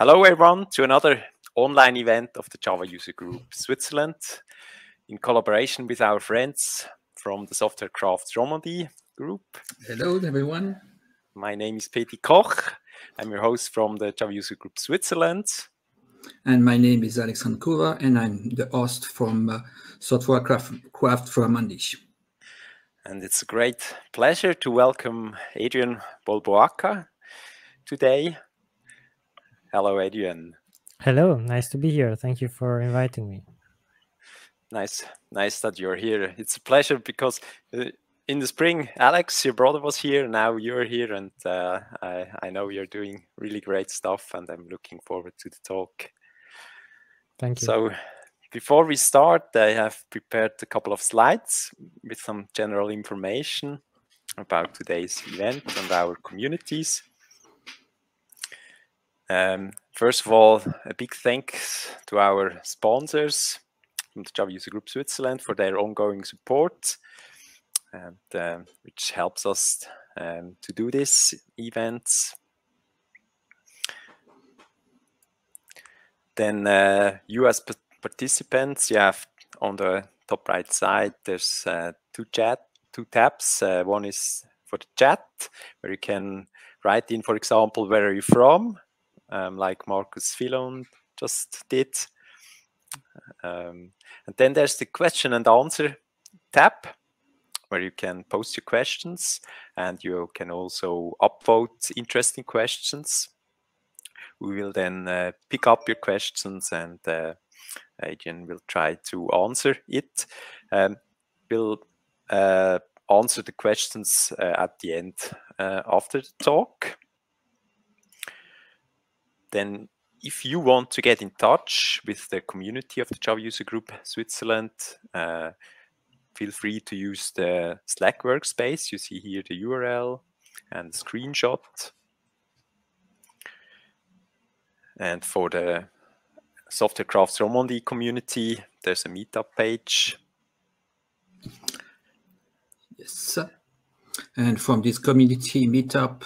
Hello everyone to another online event of the Java User Group Switzerland in collaboration with our friends from the Software Crafters Romandie group. Hello everyone. My name is Peti Koch. I'm your host from the Java User Group Switzerland. And my name is Alexandre Kouva and I'm the host from Software Crafters Romandie. And it's a great pleasure to welcome Adrian Bolboaca today. Hello, Adrian. Hello, nice to be here. Thank you for inviting me. Nice that you're here. It's a pleasure because in the spring, Alex, your brother, was here. Now you're here, and I know you're doing really great stuff, and I'm looking forward to the talk. Thank you. So before we start, I have prepared a couple of slides with some general information about today's event and our communities. First of all, a big thanks to our sponsors from the Java User Group Switzerland for their ongoing support, and, which helps us to do this event. Then you as participants, you have on the top right side, there's two tabs. One is for the chat, where you can write in, for example, where are you from? Like Marcus Philon just did. And then there's the question and answer tab, where you can post your questions, and you can also upvote interesting questions. We will then pick up your questions, and Adrian will try to answer it. We'll answer the questions at the end after the talk. Then if you want to get in touch with the community of the Java User Group Switzerland, feel free to use the Slack workspace. You see here the URL and the screenshot. And for the Software Crafters Romandie community, there's a meetup page. Yes. And from this community meetup,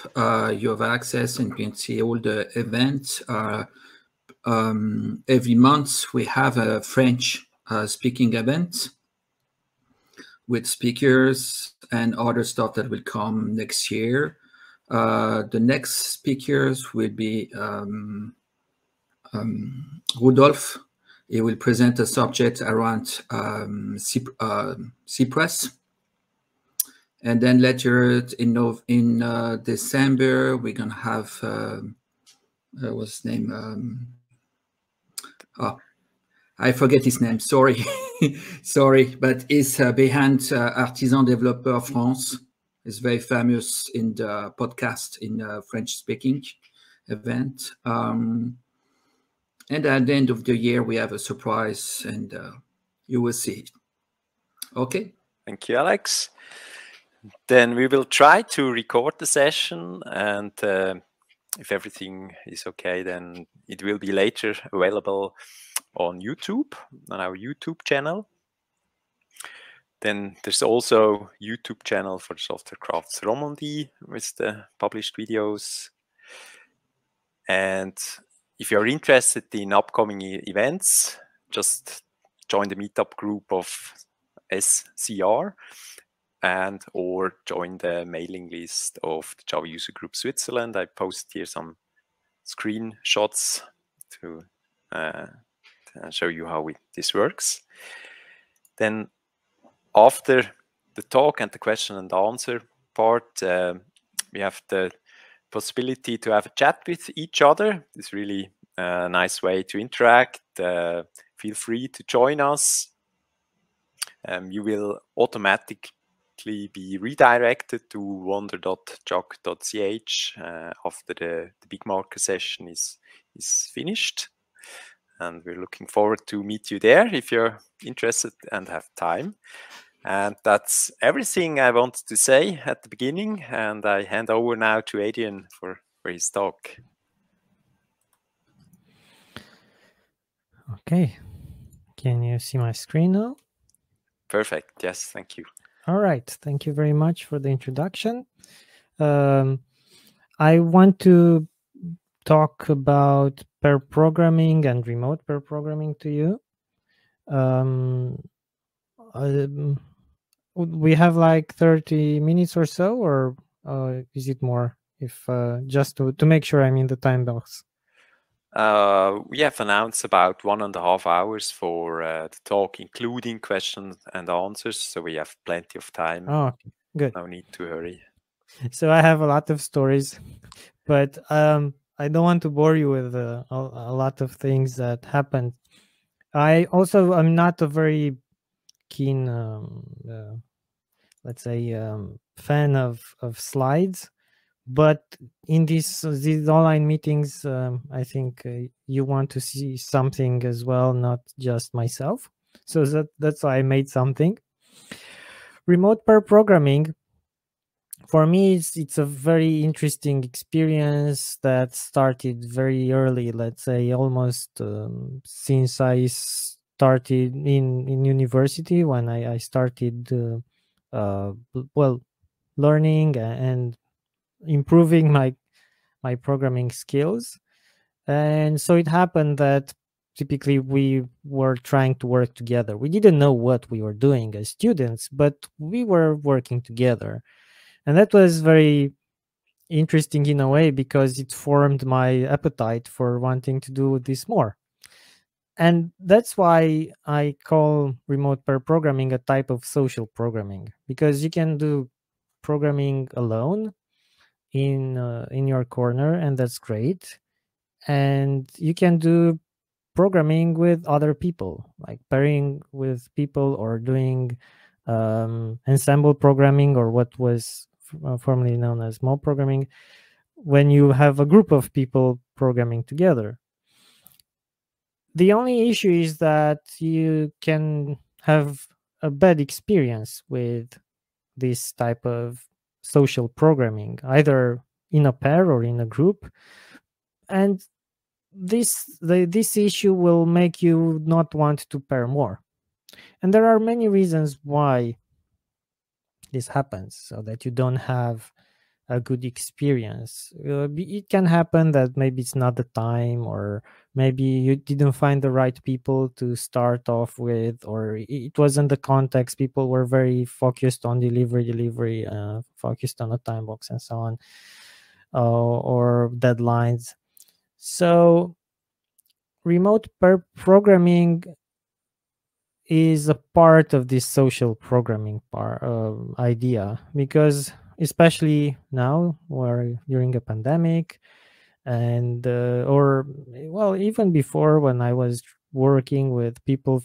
you have access and you can see all the events. Every month, we have a French speaking event with speakers and other stuff that will come next year. The next speakers will be Rudolf. He will present a subject around Cypress. And then later in December, we're going to have, what's his name? Oh, I forget his name, sorry. Sorry, but it's behind Artisans Développeurs France. It's very famous in the podcast in French-speaking event. And at the end of the year, we have a surprise, and you will see. Okay. Thank you, Alex. Then we will try to record the session, and if everything is okay, then it will be later available on YouTube, on our YouTube channel. Then there's also a YouTube channel for the Software Crafters Romandie with the published videos. And if you're interested in upcoming events, just join the meetup group of SCR. And or join the mailing list of the Java User Group Switzerland. I post here some screenshots to show you how this works. Then after the talk and the question and answer part, we have the possibility to have a chat with each other. It's really a nice way to interact. Feel free to join us. You will automatically be redirected to wander.jog.ch after the big marker session is finished, and we're looking forward to meet you there if you're interested and have time. And that's everything I wanted to say at the beginning, and I hand over now to Adrian for his talk. Okay, can you see my screen now? Perfect, yes, thank you. All right, thank you very much for the introduction. I want to talk about pair programming and remote pair programming to you. We have like 30 minutes or so, or is it more? If just to make sure I'm in the time box. We have announced about 1.5 hours for the talk, including questions and answers. So we have plenty of time. Oh, okay. Good. No need to hurry. So I have a lot of stories, but I don't want to bore you with a lot of things that happened. I also am not a very keen, let's say, fan of slides. But in these online meetings, I think you want to see something as well, not just myself. So that's why I made something. Remote pair programming, for me, it's a very interesting experience that started very early, let's say almost since I started in university, when I started, well, learning and improving my programming skills. And so it happened that typically we were trying to work together. We didn't know what we were doing as students, but we were working together. And that was very interesting in a way, because it formed my appetite for wanting to do this more. And that's why I call remote pair programming a type of social programming, because you can do programming alone in your corner, and that's great. And you can do programming with other people, like pairing with people or doing ensemble programming, or what was formerly known as mob programming, when you have a group of people programming together. The only issue is that you can have a bad experience with this type of social programming, either in a pair or in a group, and this issue will make you not want to pair more. And there are many reasons why this happens, so that you don't have a good experience. It can happen that maybe it's not the time, or maybe you didn't find the right people to start off with, or it wasn't the context. People were very focused on delivery, focused on a time box and so on, or deadlines. So remote pair programming is a part of this social programming idea, because especially now, or during a pandemic, and or well, even before, when I was working with people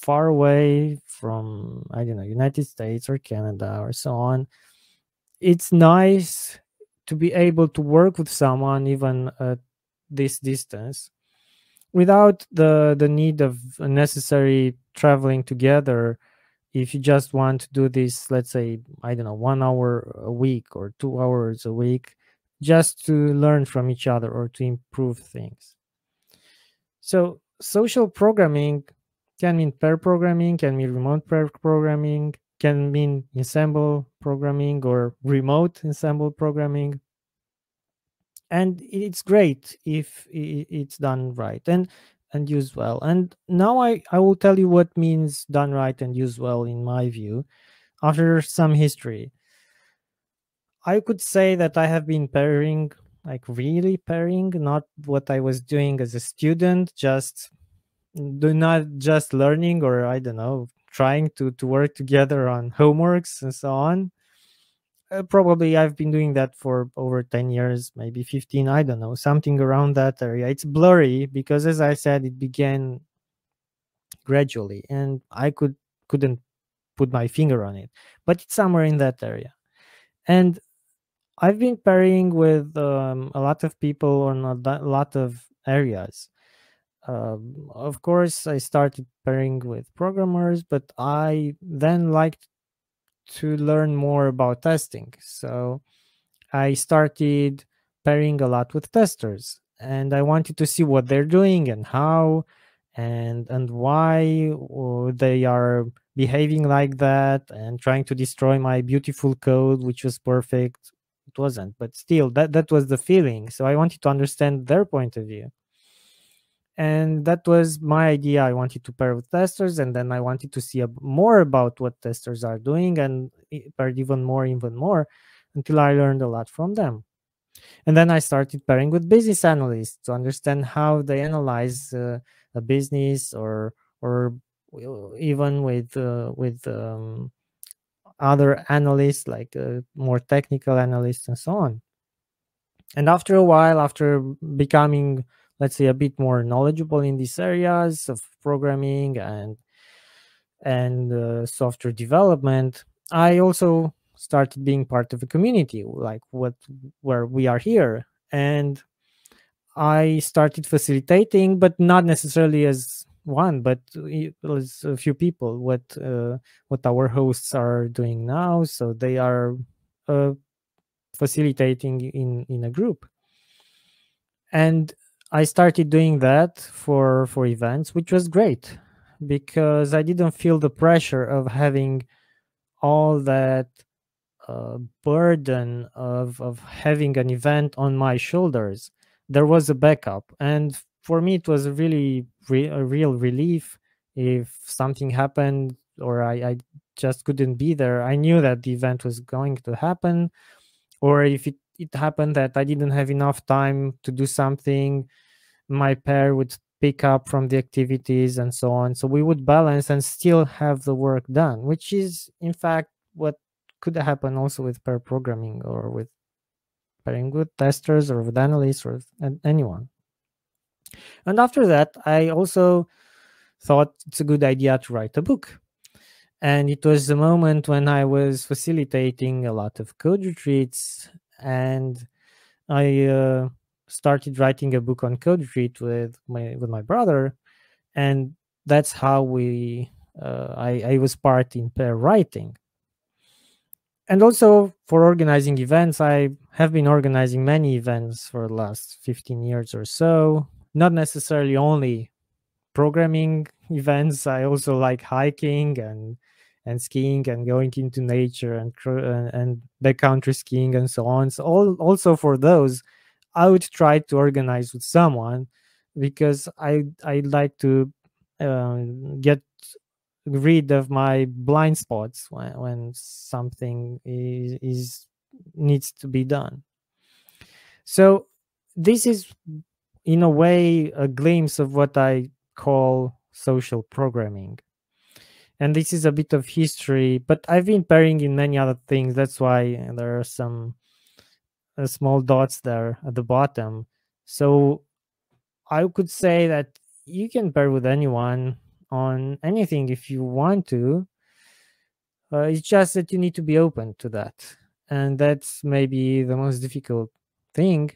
far away from, I don't know, United States or Canada or so on, it's nice to be able to work with someone even at this distance, without the need of necessary traveling together. If you just want to do this, let's say, I don't know, 1 hour a week or 2 hours a week, just to learn from each other or to improve things. So social programming can mean pair programming, can mean remote pair programming, can mean ensemble programming or remote ensemble programming. And it's great if it's done right and used well. And now I will tell you what means done right and used well in my view, after some history. I could say that I have been pairing, like really pairing, not what I was doing as a student, not just learning, or I don't know, trying to work together on homeworks and so on. Probably I've been doing that for over 10 years, maybe 15, I don't know, something around that area. It's blurry because, as I said, it began gradually and I couldn't put my finger on it, but it's somewhere in that area. And I've been pairing with a lot of people on a lot of areas. Of course, I started pairing with programmers, but I then liked to learn more about testing. So I started pairing a lot with testers, and I wanted to see what they're doing and how and why they are behaving like that and trying to destroy my beautiful code, which was perfect. It wasn't, but still, that was the feeling. So I wanted to understand their point of view. And that was my idea. I wanted to pair with testers, and then I wanted to see more about what testers are doing, and paired even more, until I learned a lot from them. And then I started pairing with business analysts to understand how they analyze a business, or even with other analysts, like more technical analysts and so on. And after a while, after becoming, let's say, a bit more knowledgeable in these areas of programming and software development, I also started being part of a community, like where we are here. And I started facilitating, but not necessarily as one, but it was a few people, what our hosts are doing now. So they are facilitating in a group. And I started doing that for events, which was great, because I didn't feel the pressure of having all that burden of having an event on my shoulders. There was a backup, and for me it was really a real relief if something happened or I just couldn't be there. I knew that the event was going to happen, or if it happened that I didn't have enough time to do something, my pair would pick up from the activities and so on. So we would balance and still have the work done, which is in fact what could happen also with pair programming, or with pairing with testers, or with analysts, or with anyone. And after that, I also thought it's a good idea to write a book. And it was the moment when I was facilitating a lot of code retreats, and I started writing a book on code retreat with my brother, and that's how I was part in pair writing. And also for organizing events, I have been organizing many events for the last 15 years or so, not necessarily only programming events. I also like hiking and skiing and going into nature and backcountry skiing and so on. So also for those, I would try to organize with someone, because I'd like to get rid of my blind spots when something needs to be done. So this is, in a way, a glimpse of what I call social programming. And this is a bit of history, but I've been pairing in many other things. That's why there are some small dots there at the bottom. So I could say that you can pair with anyone on anything if you want to. It's just that you need to be open to that. And that's maybe the most difficult thing,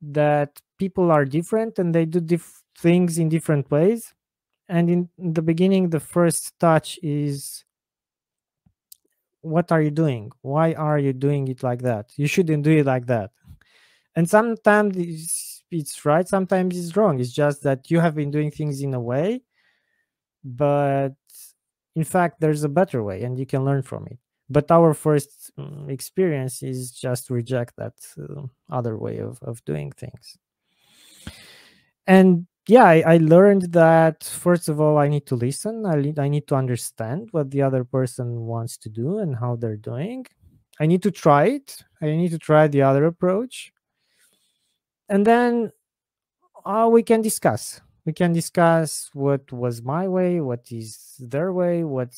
that people are different and they do things in different ways. And in the beginning, the first touch is, what are you doing? Why are you doing it like that? You shouldn't do it like that. And sometimes it's right, sometimes it's wrong. It's just that you have been doing things in a way, but in fact, there's a better way and you can learn from it. But our first experience is just to reject that other way of doing things. And yeah, I learned that, first of all, I need to listen. I need to understand what the other person wants to do and how they're doing. I need to try it. I need to try the other approach. And then we can discuss. We can discuss what was my way, what is their way, what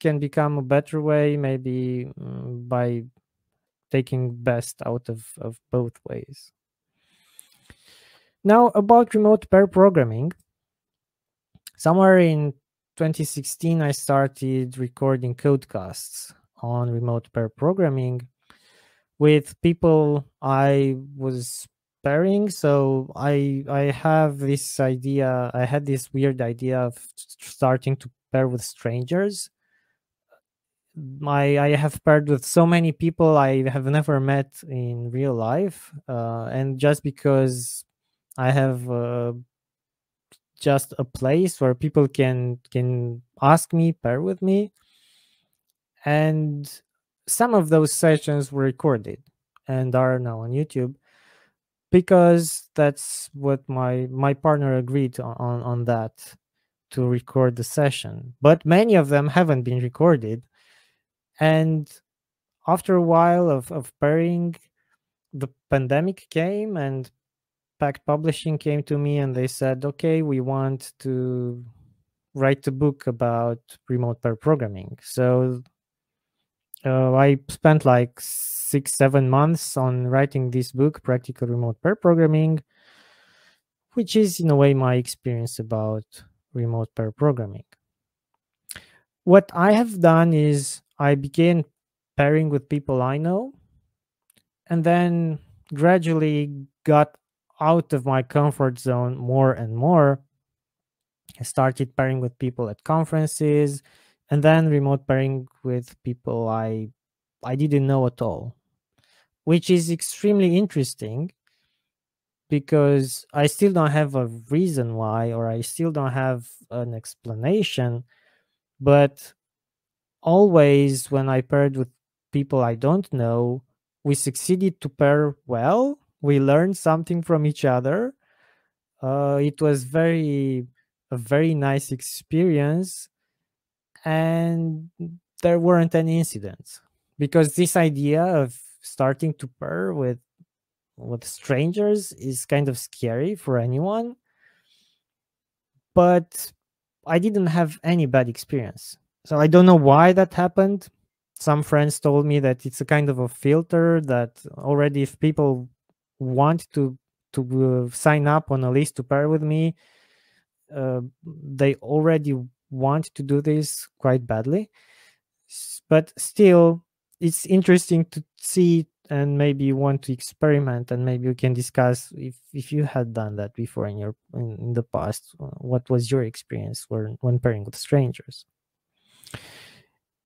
can become a better way, maybe by taking best out of both ways. Now, about remote pair programming. Somewhere in 2016, I started recording codecasts on remote pair programming with people I was pairing. So I had this weird idea of starting to pair with strangers. I have paired with so many people I have never met in real life, and just because I have just a place where people can ask me, pair with me. And some of those sessions were recorded and are now on YouTube. because that's what my partner agreed on that, to record the session. But many of them haven't been recorded. And after a while of pairing, the pandemic came and Pact Publishing came to me and they said, okay, we want to write a book about remote pair programming. So I spent like 6-7 months on writing this book, Practical Remote Pair Programming, which is in a way my experience about remote pair programming. What I have done is I began pairing with people I know and then gradually got out of my comfort zone more and more. I started pairing with people at conferences and then remote pairing with people I didn't know at all, which is extremely interesting because I still don't have a reason why, or I still don't have an explanation. But always when I paired with people I don't know, we succeeded to pair well. We learned something from each other. It was a very nice experience, and there weren't any incidents, because this idea of starting to pair with strangers is kind of scary for anyone. But I didn't have any bad experience. So I don't know why that happened. Some friends told me that it's a kind of a filter, that already if people want to sign up on a list to pair with me, they already want to do this quite badly. But still, it's interesting to see, and maybe you want to experiment, and maybe you can discuss if you had done that before in the past, what was your experience when pairing with strangers.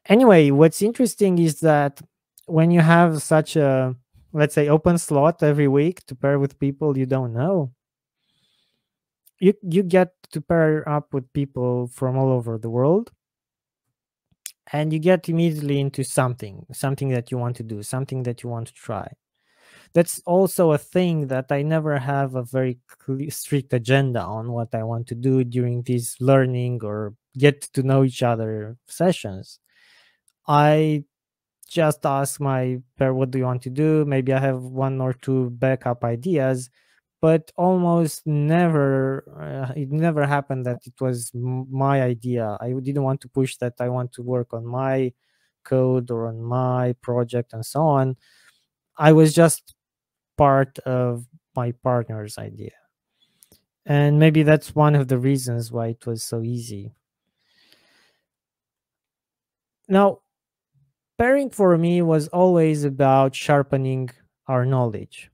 Anyway, what's interesting is that when you have such a, let's say, open slot every week to pair with people you don't know, you get to pair up with people from all over the world, and you get immediately into something that you want to do, something that you want to try. That's also a thing that I never have a very strict agenda on what I want to do during these learning or get to know each other sessions. I just ask my pair, what do you want to do? Maybe I have one or two backup ideas, but almost never, it never happened that it was my idea. I didn't want to push that I want to work on my code or on my project and so on. I was just part of my partner's idea. And maybe that's one of the reasons why it was so easy. Now, pairing for me was always about sharpening our knowledge.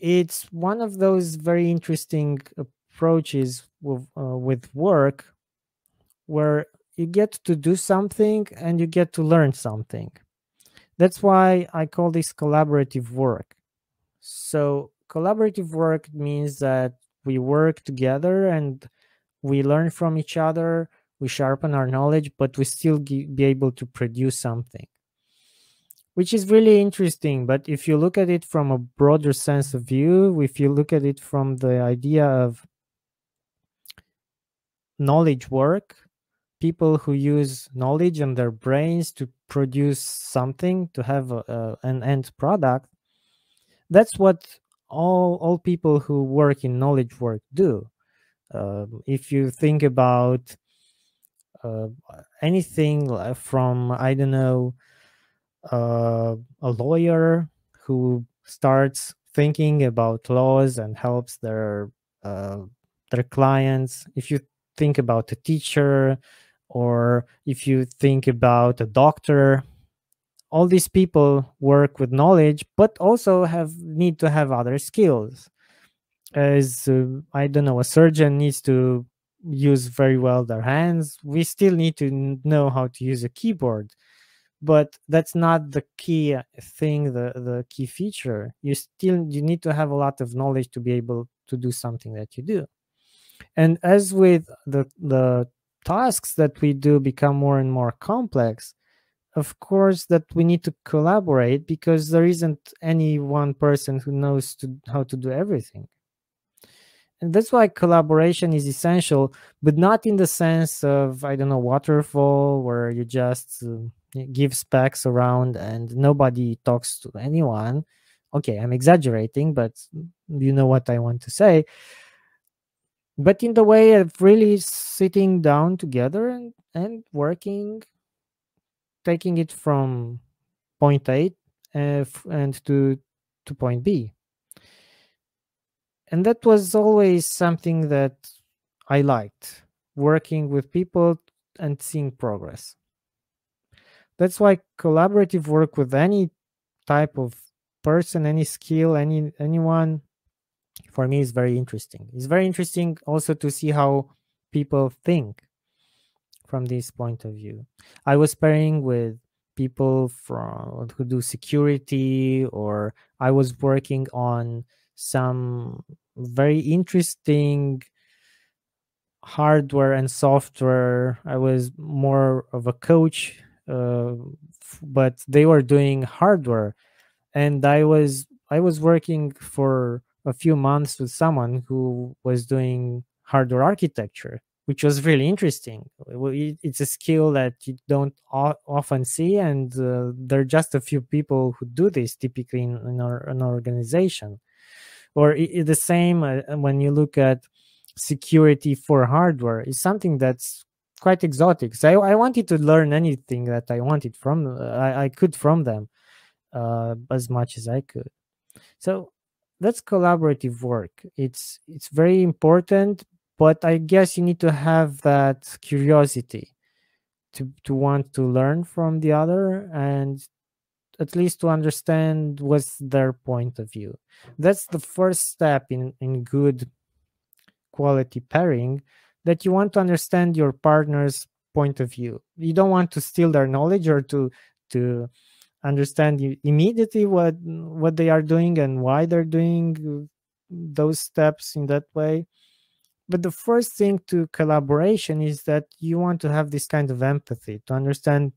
It's one of those very interesting approaches with work, where you get to do something and you get to learn something. That's why I call this collaborative work. So collaborative work means that we work together and we learn from each other, we sharpen our knowledge, but we still be able to produce something, which is really interesting. But if you look at it from a broader sense of view, if you look at it from the idea of knowledge work, people who use knowledge and their brains to produce something, to have an end product, that's what all people who work in knowledge work do. If you think about anything from, I don't know, a lawyer who starts thinking about laws and helps their clients. If you think about a teacher, or if you think about a doctor, all these people work with knowledge, but also need to have other skills. As I don't know, a surgeon needs to use very well their hands. We still need to know how to use a keyboard. But that's not the key thing, the key feature. You need to have a lot of knowledge to be able to do something that you do. And as with the tasks that we do become more and more complex, of course, that we need to collaborate because there isn't any one person who knows how to do everything. And that's why collaboration is essential, but not in the sense of, I don't know, waterfall, where you just give specs around and nobody talks to anyone. Okay, I'm exaggerating, but you know what I want to say. But in the way of really sitting down together and working, taking it from point A and to point B. And that was always something that I liked, working with people and seeing progress. That's why collaborative work with any type of person, any skill, anyone, for me is very interesting. It's very interesting also to see how people think from this point of view. I was pairing with people who do security, or I was working on some very interesting hardware and software. I was more of a coach, but they were doing hardware, and I was working for a few months with someone who was doing hardware architecture, which was really interesting. It's a skill that you don't often see, and there are just a few people who do this typically in an organization. Or the same when you look at security for hardware, is something that's quite exotic. So I wanted to learn anything that I wanted from I could from them as much as I could. So that's collaborative work. It's very important, but I guess you need to have that curiosity to want to learn from the other, and at least to understand what's their point of view. That's the first step in good quality pairing, that you want to understand your partner's point of view. You don't want to steal their knowledge or to understand immediately what they are doing and why they're doing those steps in that way. But the first thing to collaboration is that you want to have this kind of empathy, to understand,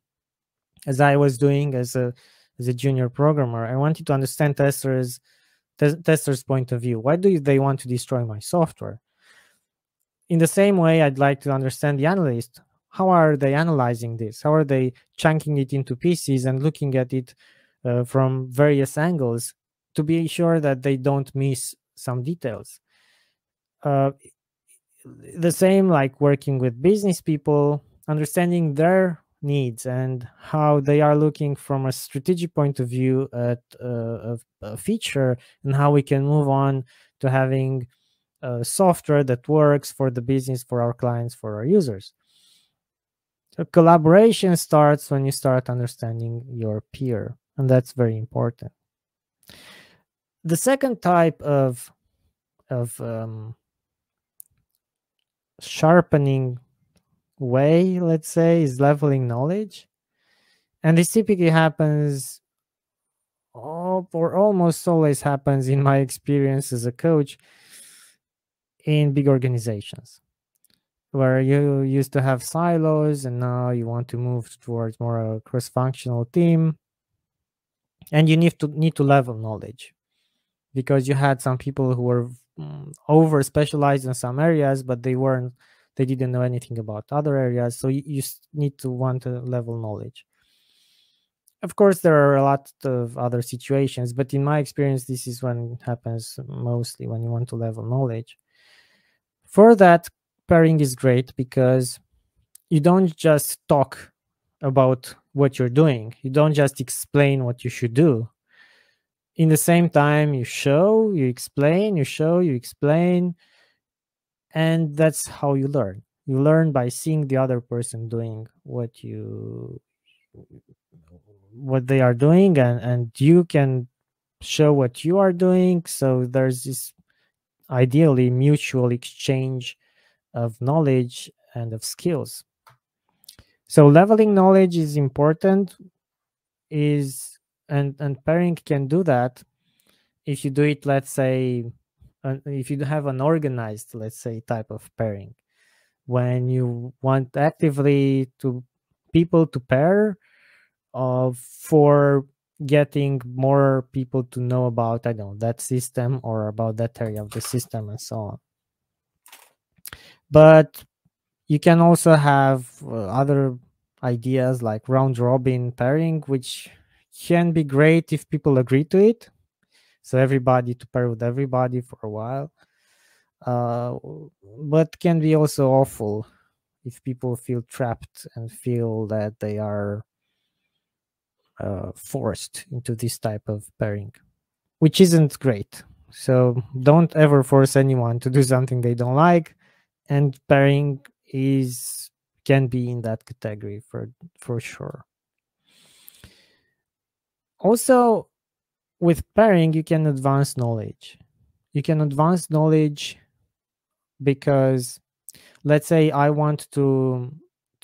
as I was doing as a junior programmer. I wanted to understand testers' point of view. Why do they want to destroy my software? In the same way, I'd like to understand the analyst. How are they analyzing this? How are they chunking it into pieces and looking at it from various angles to be sure that they don't miss some details? The same, like working with business people, understanding their needs and how they are looking from a strategic point of view at a feature, and how we can move on to having software that works for the business, for our clients, for our users. So collaboration starts when you start understanding your peer, and that's very important. The second type of sharpening way, let's say, is leveling knowledge, and this typically happens, or almost always happens in my experience as a coach, in big organizations where you used to have silos and now you want to move towards more a cross-functional team, and you need to level knowledge, because you had some people who were over specialized in some areas, but they didn't know anything about other areas. So you need to want to level knowledge. Of course, there are a lot of other situations, but in my experience, this is when it happens mostly, when you want to level knowledge. For that, pairing is great because you don't just talk about what you're doing. You don't just explain what you should do. In the same time, you show, you explain, you show, you explain. And that's how you learn. You learn by seeing the other person doing what they are doing, and you can show what you are doing. So there's this ideally mutual exchange of knowledge and of skills. So leveling knowledge is important, and pairing can do that if you do it, let's say, if you have an organized, let's say, type of pairing, when you want actively people to pair for getting more people to know about, I don't know, that system or about that area of the system and so on. But you can also have other ideas like round robin pairing, which can be great if people agree to it. So everybody to pair with everybody for a while. But can be also awful if people feel trapped and feel that they are forced into this type of pairing, which isn't great. So don't ever force anyone to do something they don't like. And pairing is can be in that category for sure. Also, with pairing, you can advance knowledge. You can advance knowledge because, let's say, I want to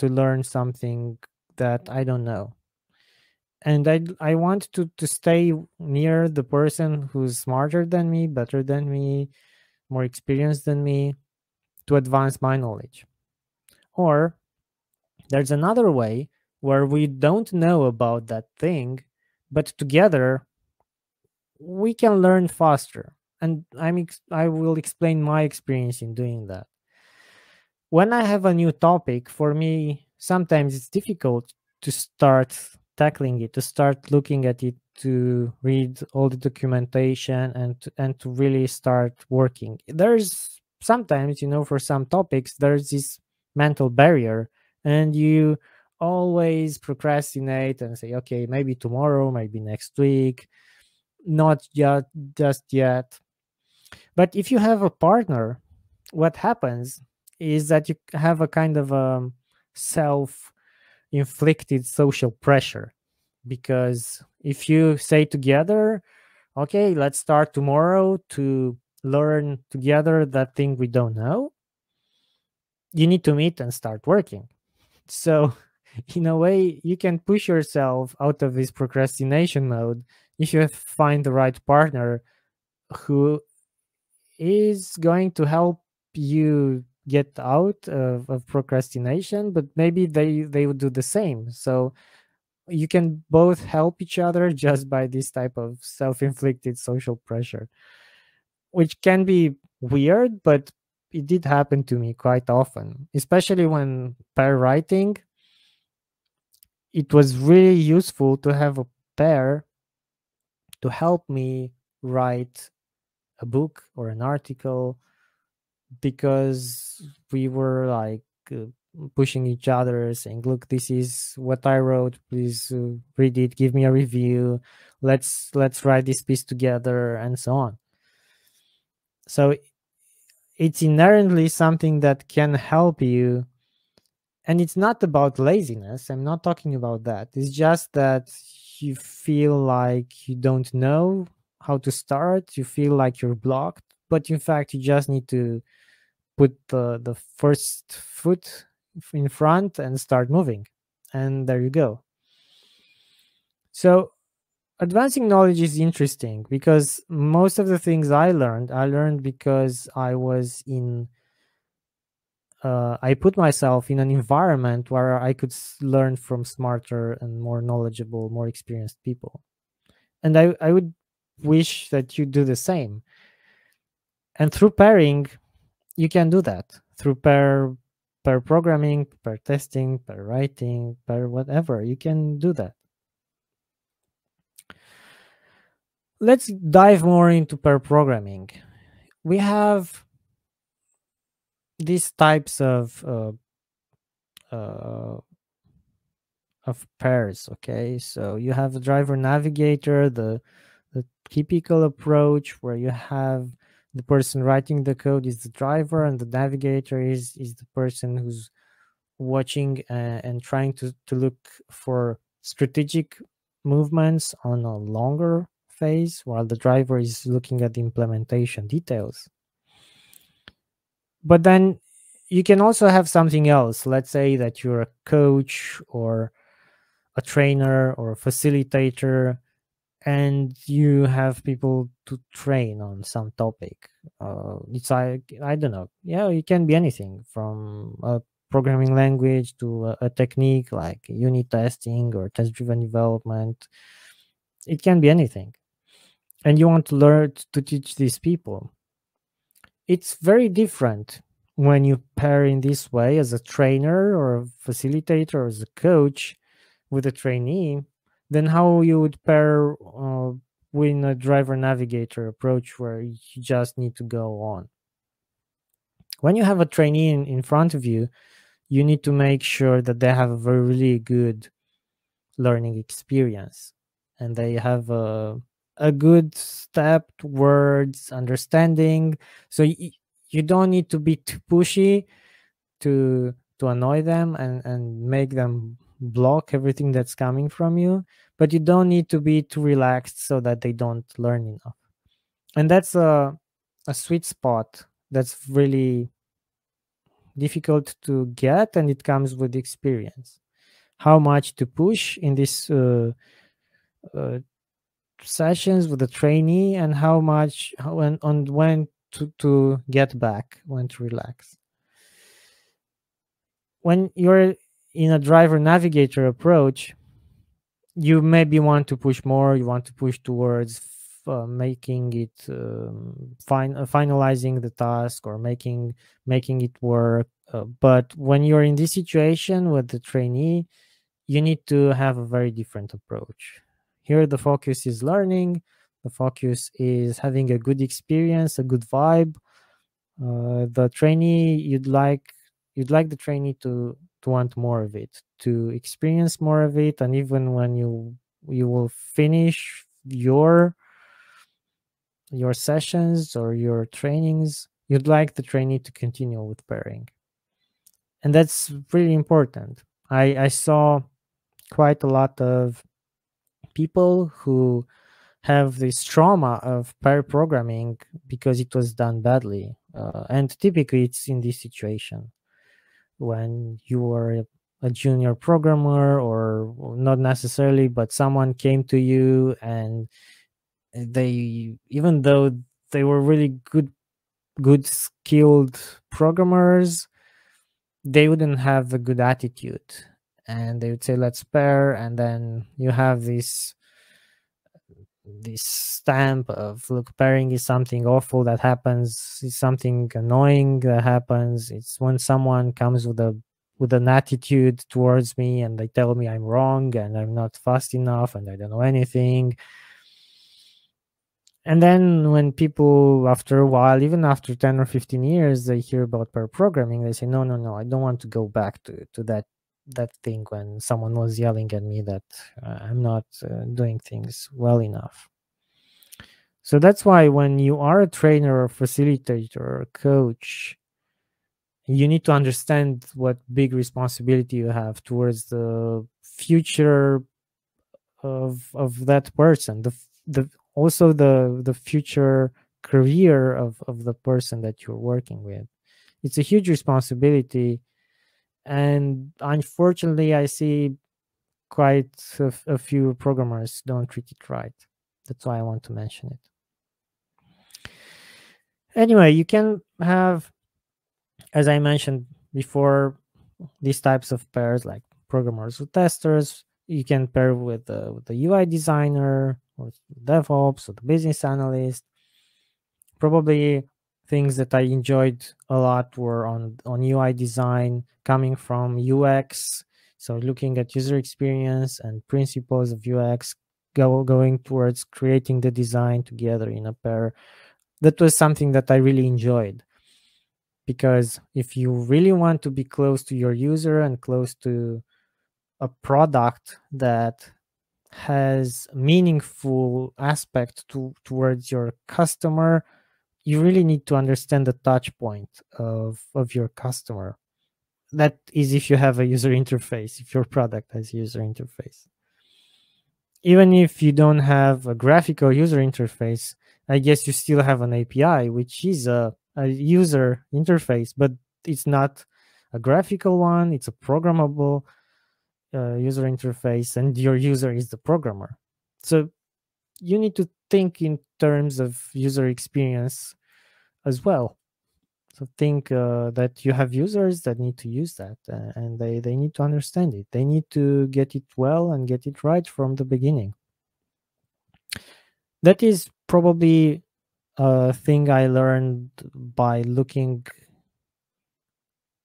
learn something that I don't know, and I want to stay near the person who's smarter than me, better than me, more experienced than me, to advance my knowledge. Or there's another way where we don't know about that thing, but together we can learn faster. And I will explain my experience in doing that. When I have a new topic, for me, sometimes it's difficult to start tackling it, to start looking at it, to read all the documentation and to really start working. There's sometimes, you know, for some topics, there's this mental barrier and you always procrastinate and say, okay, maybe tomorrow, maybe next week, not yet, just yet. But if you have a partner, what happens is that you have a kind of self-inflicted social pressure, because if you say together, okay, let's start tomorrow to learn together that thing we don't know, you need to meet and start working. So in a way, you can push yourself out of this procrastination mode if you find the right partner who is going to help you get out of procrastination, but maybe they would do the same. So you can both help each other just by this type of self-inflicted social pressure, which can be weird, but it did happen to me quite often, especially when pair writing. It was really useful to have a pair to help me write a book or an article, because we were like pushing each other, saying, look, this is what I wrote, please read it, give me a review, let's write this piece together, and so on. So it's inherently something that can help you. And it's not about laziness. I'm not talking about that. It's just that you feel like you don't know how to start. You feel like you're blocked. But in fact, you just need to put the first foot in front and start moving. And there you go. So advancing knowledge is interesting because most of the things I learned because I was in, I put myself in an environment where I could learn from smarter and more knowledgeable, more experienced people. And I would wish that you do the same. And through pairing, you can do that. Through pair programming, pair testing, pair writing, pair whatever, you can do that. Let's dive more into pair programming. We have these types of pairs, okay? So you have the driver-navigator, the typical approach where you have the person writing the code is the driver and the navigator is the person who's watching and trying to look for strategic movements on a longer phase, while the driver is looking at the implementation details. But then you can also have something else. Let's say that you're a coach or a trainer or a facilitator, and you have people to train on some topic. It's like, I don't know. Yeah, it can be anything from a programming language to a technique like unit testing or test-driven development. It can be anything. And you want to learn to teach these people. It's very different when you pair in this way as a trainer or a facilitator or as a coach with a trainee than how you would pair with a driver-navigator approach where you just need to go on. When you have a trainee in front of you, you need to make sure that they have a really good learning experience and they have a good step towards understanding. So you don't need to be too pushy to annoy them and make them block everything that's coming from you, but you don't need to be too relaxed so that they don't learn enough. And that's a sweet spot that's really difficult to get, and it comes with experience. How much to push in these sessions with the trainee, and how much on when to get back, when to relax. When you're in a driver-navigator approach, you maybe want to push more. You want to push towards making it finalizing the task or making it work. But when you're in this situation with the trainee, you need to have a very different approach. Here, the focus is learning. The focus is having a good experience, a good vibe. The trainee, you'd like the trainee to want more of it, to experience more of it, and even when you will finish your sessions or your trainings, you'd like the trainee to continue with pairing. And that's really important. I saw quite a lot of people who have this trauma of pair programming because it was done badly. And typically it's in this situation when you are a junior programmer, or not necessarily, but someone came to you and they, even though they were really good skilled programmers, they wouldn't have a good attitude, and they would say, let's pair, and then you have this stamp of, look, pairing is something awful that happens, it's something annoying that happens, it's when someone comes with an attitude towards me and they tell me I'm wrong and I'm not fast enough and I don't know anything. And then when people, after a while, even after 10 or 15 years, they hear about pair programming, they say, no, I don't want to go back to that thing when someone was yelling at me that I'm not doing things well enough. So that's why when you are a trainer or facilitator or coach, you need to understand what big responsibility you have towards the future of that person, also the future career of the person that you're working with. It's a huge responsibility. And unfortunately, I see quite a few programmers don't treat it right. That's why I want to mention it. Anyway, you can have, as I mentioned before, these types of pairs like programmers with testers. You can pair with the UI designer, or DevOps, or the business analyst. Probably things that I enjoyed a lot were on UI design, coming from UX, so looking at user experience and principles of UX, going towards creating the design together in a pair. That was something that I really enjoyed, because if you really want to be close to your user and close to a product that has meaningful aspect towards your customer, you really need to understand the touch point of your customer. That is if you have a user interface, if your product has a user interface. Even if you don't have a graphical user interface, I guess you still have an API, which is a user interface, but it's not a graphical one, it's a programmable user interface, and your user is the programmer. So you need to think in terms of user experience as well. to think that you have users that need to use that, and they need to understand it. They need to get it well and get it right from the beginning. That is probably a thing I learned by looking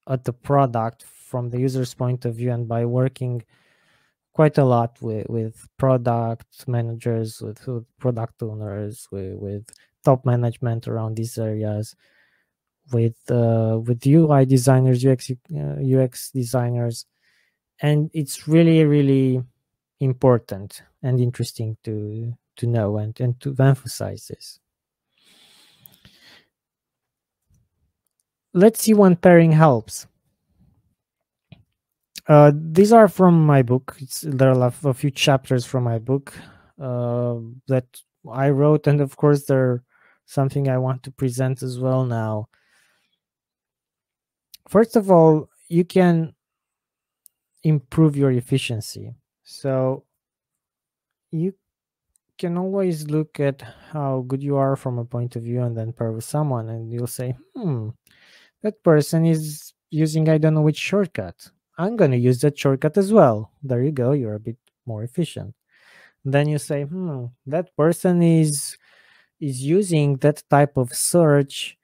at the product from the user's point of view and by working quite a lot with product managers, with product owners, with top management around these areas, with UI designers, UX designers, and it's really, really important and interesting to know and to emphasize this. Let's see when pairing helps. These are from my book. There are a few chapters from my book that I wrote, and of course they're something I want to present as well now. First of all, you can improve your efficiency. So you can always look at how good you are from a point of view and then pair with someone, and you'll say, that person is using I don't know which shortcut. I'm going to use that shortcut as well. There you go. You're a bit more efficient. Then you say, that person is using that type of search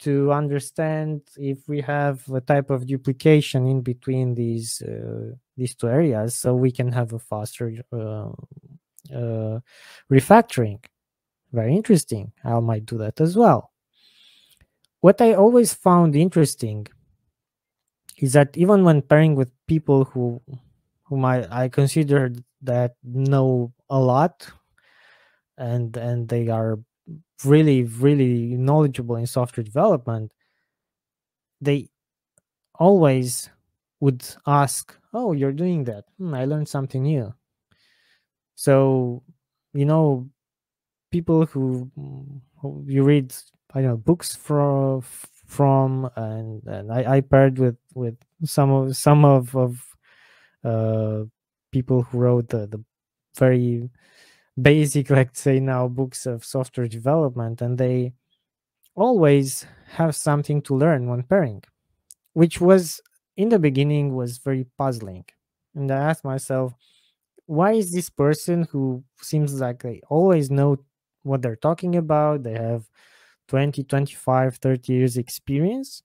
to understand if we have a type of duplication in between these two areas, so we can have a faster refactoring. Very interesting. I might do that as well. What I always found interesting is that even when pairing with people whom I considered that know a lot and they are really, really knowledgeable in software development, they always would ask, oh, you're doing that. I learned something new. So, you know, people who you read, I don't know, books from and I paired with some of people who wrote the very basic, let's say now, books of software development, and they always have something to learn when pairing, which was in the beginning was very puzzling. And I asked myself, why is this person who seems like they always know what they're talking about, they have 20, 25, 30 years experience,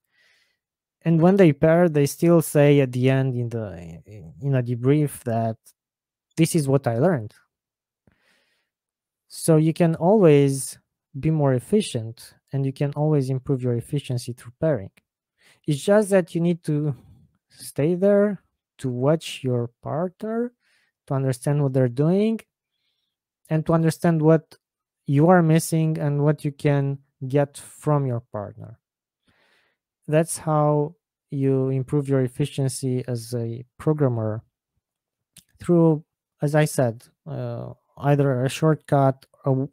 and when they pair, they still say at the end in a debrief that this is what I learned. So you can always be more efficient, and you can always improve your efficiency through pairing. It's just that you need to stay there, to watch your partner, to understand what they're doing, and to understand what you are missing and what you can get from your partner. That's how you improve your efficiency as a programmer, through, as I said, either a shortcut,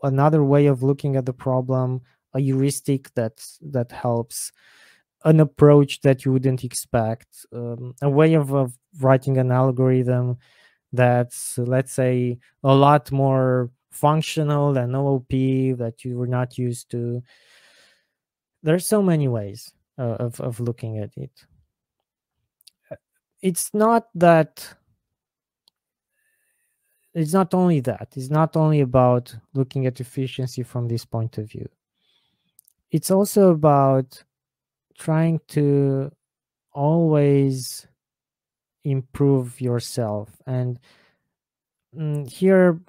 another way of looking at the problem, a heuristic that helps, an approach that you wouldn't expect, a way of writing an algorithm that's, let's say, a lot more functional and OOP that you were not used to. There's so many ways of looking at it. It's not only that. It's not only about looking at efficiency from this point of view. It's also about trying to always improve yourself. And here,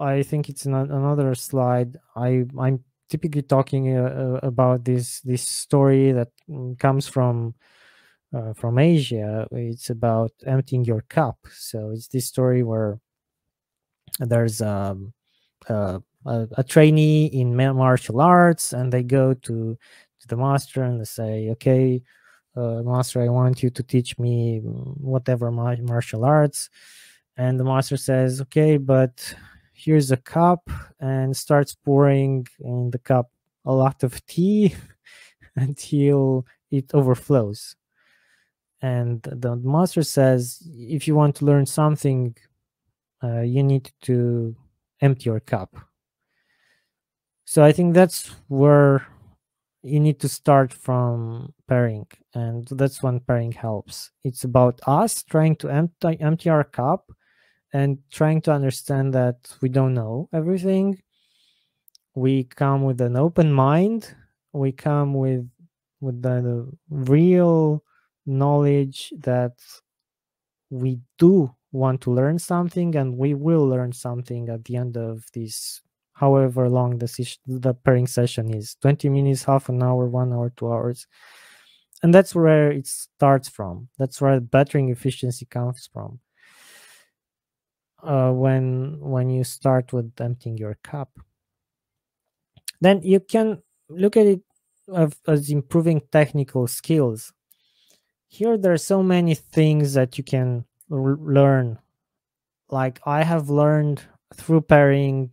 I think it's another slide. I'm typically talking about this story that comes from Asia. It's about emptying your cup. So it's this story where there's a trainee in martial arts, and they go to the master and they say, okay, master, I want you to teach me whatever martial arts. And the master says, okay, but here's a cup, and starts pouring in the cup a lot of tea until it overflows. And the master says, if you want to learn something, you need to empty your cup. So I think that's where you need to start from pairing, and that's when pairing helps. It's about us trying to empty our cup and trying to understand that we don't know everything. We come with an open mind. We come with the real knowledge that we do want to learn something, and we will learn something at the end of this, however long the pairing session is, 20 minutes, half an hour, 1 hour, 2 hours. And that's where it starts from. That's where bettering efficiency comes from. When you start with emptying your cup, then you can look at it as improving technical skills. Here there are so many things that you can learn. Like I have learned through pairing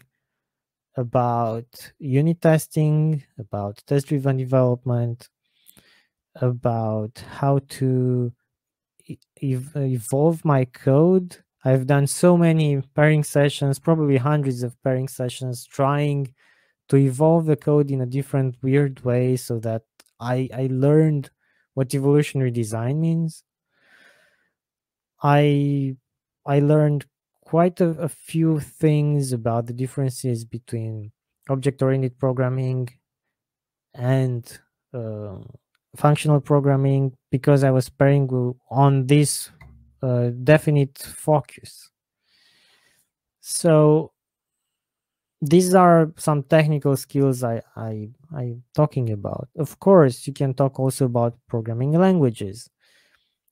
about unit testing, about test-driven development, about how to evolve my code. I've done so many pairing sessions, probably hundreds of pairing sessions, trying to evolve the code in a different weird way so that I learned what evolutionary design means. I learned quite a few things about the differences between object-oriented programming and functional programming, because I was pairing on this definite focus. So these are some technical skills I'm talking about. Of course, you can talk also about programming languages,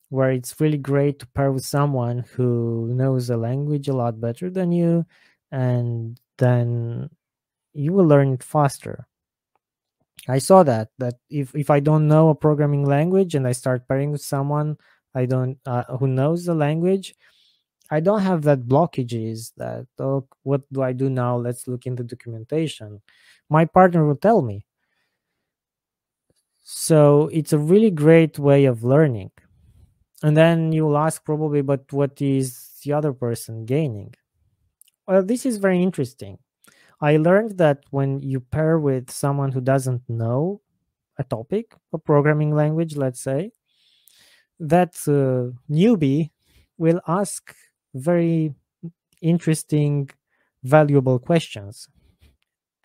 where it's really great to pair with someone who knows a language a lot better than you, and then you will learn it faster. I saw that if I don't know a programming language and I start pairing with someone who knows the language, I don't have that blockages that, oh, what do I do now? Let's look in the documentation. My partner will tell me. So it's a really great way of learning. And then you'll ask probably, but what is the other person gaining? Well, this is very interesting. I learned that when you pair with someone who doesn't know a topic, a programming language, let's say, that newbie will ask very interesting, valuable questions.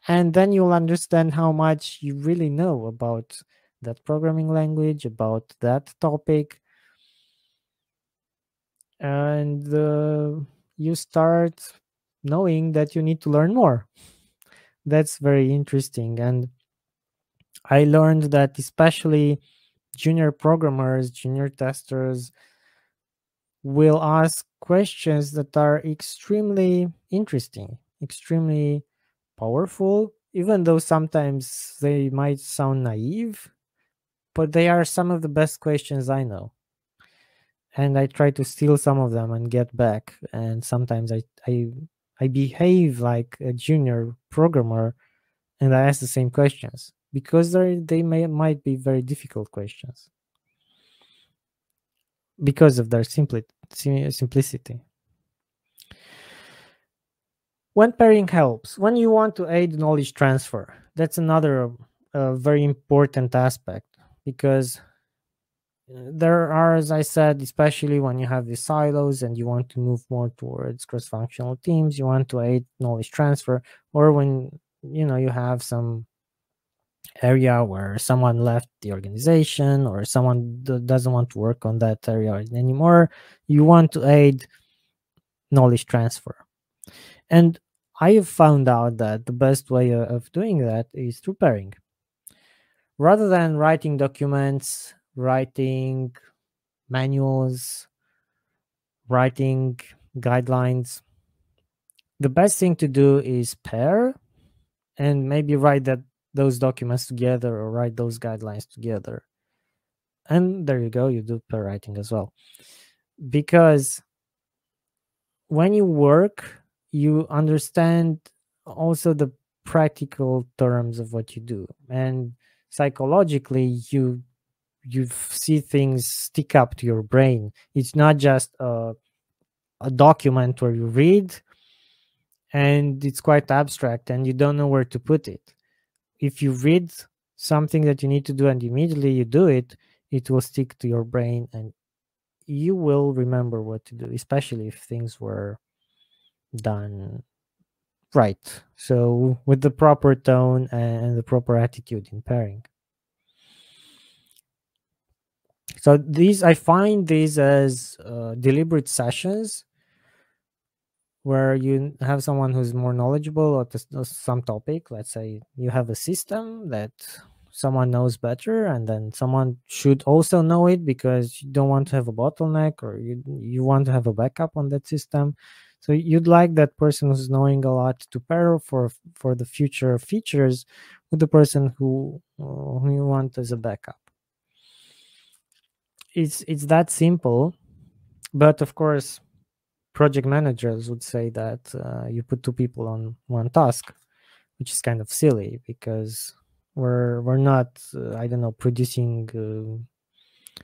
And then you'll understand how much you really know about that programming language, about that topic. And you start knowing that you need to learn more. That's very interesting. And I learned that especially junior programmers, junior testers will ask questions that are extremely interesting, extremely powerful, even though sometimes they might sound naive, but they are some of the best questions I know. And I try to steal some of them and get back. And sometimes I behave like a junior programmer and I ask the same questions, because they might be very difficult questions because of their simplicity. When pairing helps, when you want to aid knowledge transfer, that's another very important aspect, because there are, as I said, especially when you have the silos and you want to move more towards cross-functional teams, you want to aid knowledge transfer, or when, you know, you have some area where someone left the organization or someone doesn't want to work on that area anymore, you want to aid knowledge transfer. And I have found out that the best way of doing that is through pairing. Rather than writing documents, writing manuals, writing guidelines, the best thing to do is pair and maybe write those documents together or write those guidelines together. And there you go, you do pair writing as well. Because when you work, you understand also the practical terms of what you do. And psychologically, you see things stick up to your brain. It's not just a document where you read and it's quite abstract and you don't know where to put it. If you read something that you need to do and immediately you do it, it will stick to your brain and you will remember what to do, especially if things were done right. So with the proper tone and the proper attitude in pairing. So these, I find these as deliberate sessions where you have someone who's more knowledgeable at some topic. Let's say you have a system that someone knows better, and then someone should also know it because you don't want to have a bottleneck, or you want to have a backup on that system. So you'd like that person who's knowing a lot to pair for the future features with the person who you want as a backup. It's that simple, but of course, project managers would say that you put two people on one task, which is kind of silly because we're not I don't know, producing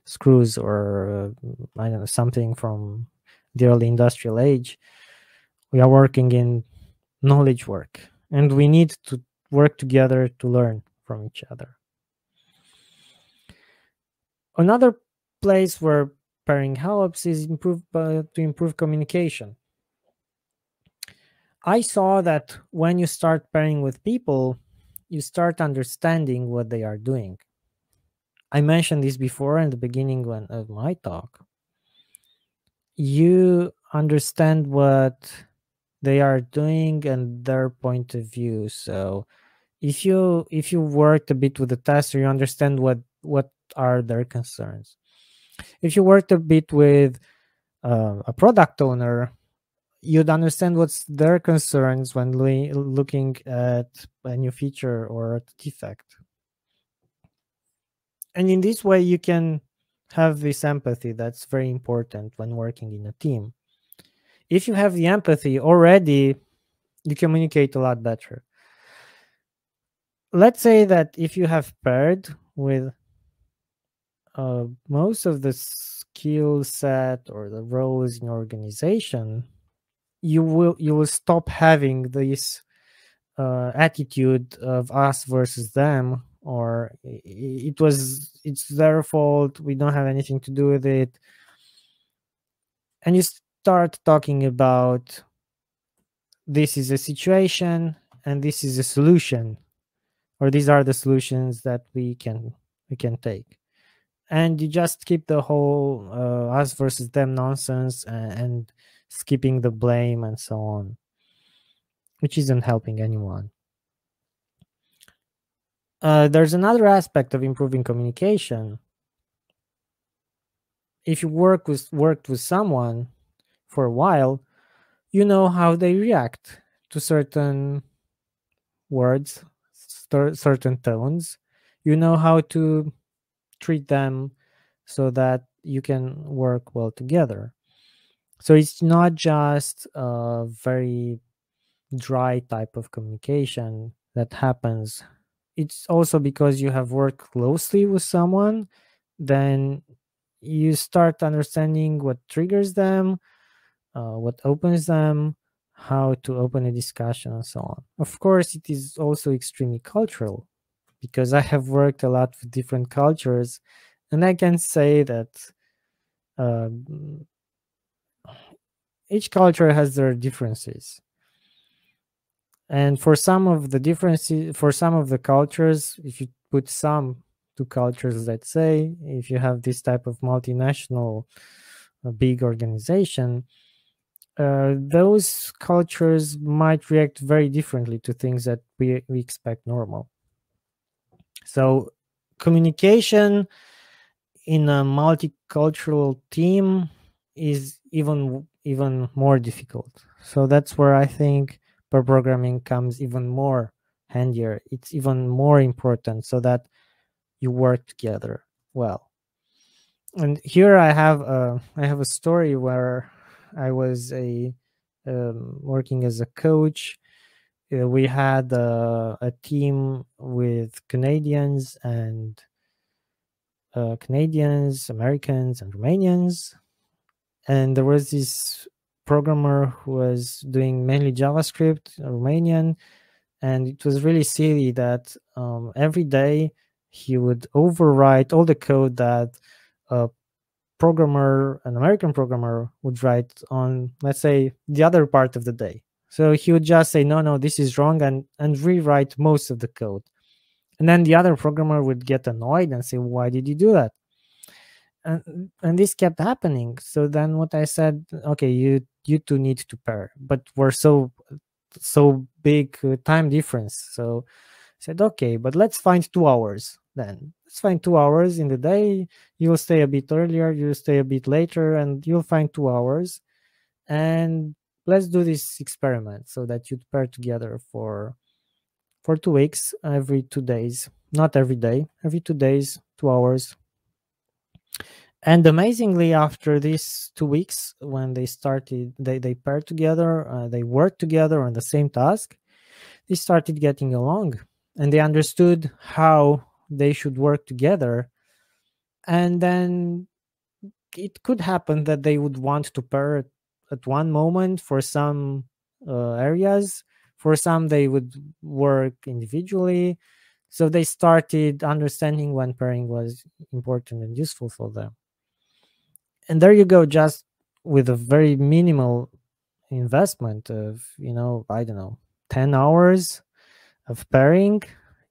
screws or I don't know, something from the early industrial age. We are working in knowledge work, and we need to work together to learn from each other. Another place where pairing helps is to improve communication. I saw that when you start pairing with people, you start understanding what they are doing. I mentioned this before in the beginning of my talk. You understand what they are doing and their point of view. So if you worked a bit with the tester, you understand what are their concerns. If you worked a bit with a product owner, you'd understand what's their concerns when looking at a new feature or a defect. And in this way, you can have this empathy that's very important when working in a team. If you have the empathy already, you communicate a lot better. Let's say that if you have paired with most of the skill set or the roles in your organization, you will stop having this attitude of us versus them, or it's their fault, we don't have anything to do with it. And you start talking about, this is a situation and this is a solution, or these are the solutions that we can take. And you just keep the whole us versus them nonsense and skipping the blame and so on, which isn't helping anyone. There's another aspect of improving communication. If you worked with someone for a while, you know how they react to certain words, certain tones. You know how to treat them so that you can work well together. So it's not just a very dry type of communication that happens. It's also because you have worked closely with someone, then you start understanding what triggers them, what opens them, how to open a discussion, and so on. Of course, it is also extremely cultural, because I have worked a lot with different cultures, and I can say that each culture has their differences. And for some of the differences, for some of the cultures, if you put two cultures, let's say, if you have this type of multinational, big organization, those cultures might react very differently to things that we expect normal. So communication in a multicultural team is even more difficult. So that's where I think pair programming comes even more handier. It's even more important so that you work together well. And here I have a story where I was working as a coach. We had a team with Canadians and Americans and Romanians, and there was this programmer who was doing mainly JavaScript, Romanian, and it was really silly that every day he would overwrite all the code that a programmer, an American programmer, would write on, let's say, the other part of the day. So he would just say, no, no, this is wrong, and rewrite most of the code. And then the other programmer would get annoyed and say, why did you do that? And this kept happening. So then what I said, okay, you two need to pair, but we're so big time difference. So I said, okay, but let's find 2 hours then. Let's find 2 hours in the day. You'll stay a bit earlier, you'll stay a bit later, and you'll find 2 hours. And let's do this experiment so that you'd pair together for 2 weeks, every 2 days, not every day, every 2 days, 2 hours. And amazingly, after these 2 weeks, when they started, they paired together, they worked together on the same task, they started getting along and they understood how they should work together. And then it could happen that they would want to pair at one moment for some areas, for some they would work individually. So they started understanding when pairing was important and useful for them. And there you go, just with a very minimal investment of, you know, I don't know, 10 hours of pairing,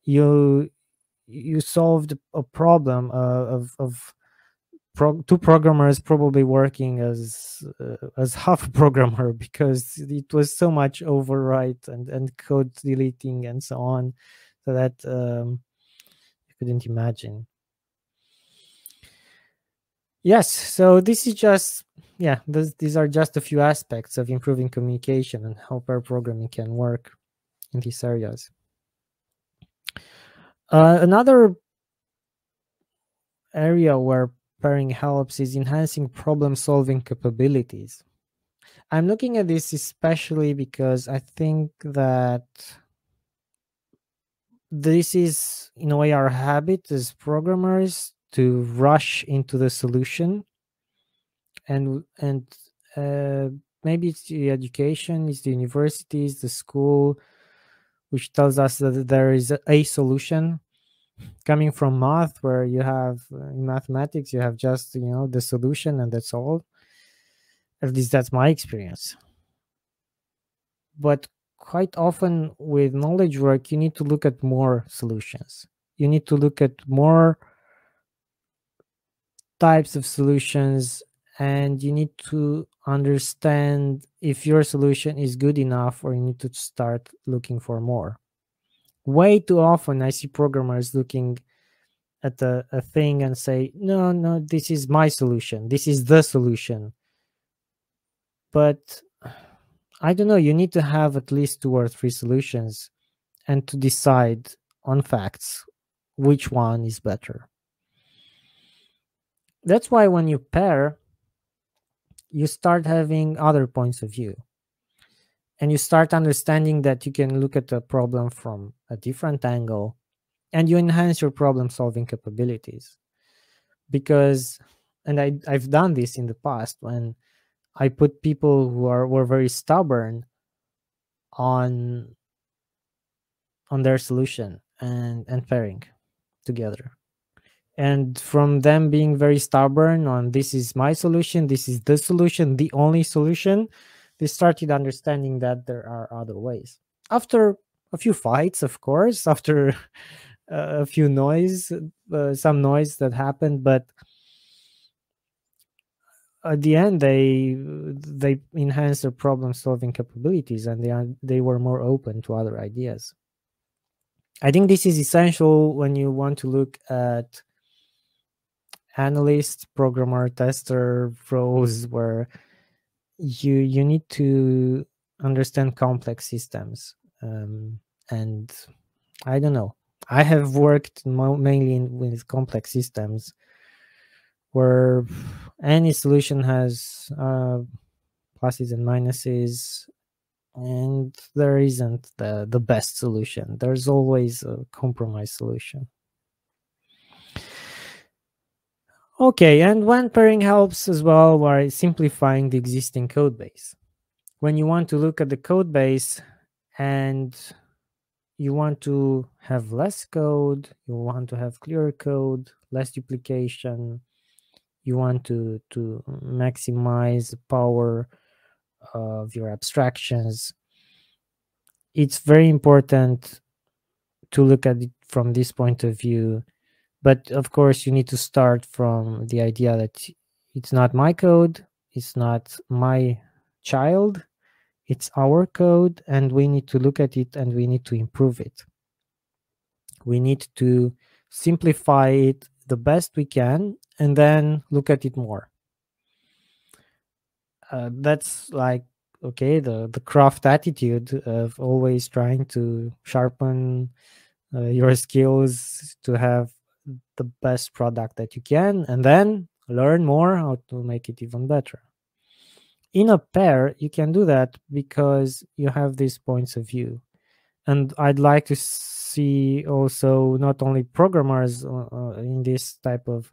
you solved a problem of two programmers probably working as half a programmer, because it was so much overwrite and code deleting and so on. So that you couldn't imagine. Yes, so this is just, yeah, these are just a few aspects of improving communication and how pair programming can work in these areas. Another area where pairing helps is enhancing problem-solving capabilities. I'm looking at this especially because I think that this is, in a way, our habit as programmers to rush into the solution, and maybe it's the education, it's the universities, the school, which tells us that there is a solution. Coming from math, where you have, in mathematics, you have just, you know, the solution and that's all. At least that's my experience. But quite often with knowledge work, you need to look at more solutions. You need to look at more types of solutions, and you need to understand if your solution is good enough, or you need to start looking for more. Way too often I see programmers looking at a thing and say, no, no, this is my solution. This is the solution. But I don't know, you need to have at least 2 or 3 solutions and to decide on facts which one is better. That's why when you pair, you start having other points of view. And you start understanding that you can look at the problem from a different angle, and you enhance your problem-solving capabilities. Because, and I've done this in the past, when I put people who were very stubborn on their solution and pairing together. And from them being very stubborn on, this is my solution, this is the solution, the only solution, they started understanding that there are other ways. After a few fights, of course, after a few some noise that happened, but at the end they enhanced their problem-solving capabilities, and they were more open to other ideas. I think this is essential when you want to look at analyst, programmer, tester roles, where you need to understand complex systems. And I don't know, I have worked mainly with complex systems where any solution has pluses and minuses, and there isn't the best solution. There's always a compromise solution. Okay, and when pairing helps as well by simplifying the existing code base. When you want to look at the code base and you want to have less code, you want to have clearer code, less duplication, you want to maximize the power of your abstractions. It's very important to look at it from this point of view. But of course, you need to start from the idea that it's not my code, it's not my child, it's our code, and we need to look at it and we need to improve it. We need to simplify it the best we can and then look at it more. That's like, okay, the craft attitude of always trying to sharpen your skills to have the best product that you can, and then learn more how to make it even better. In a pair, you can do that because you have these points of view. And I'd like to see also not only programmers in this type of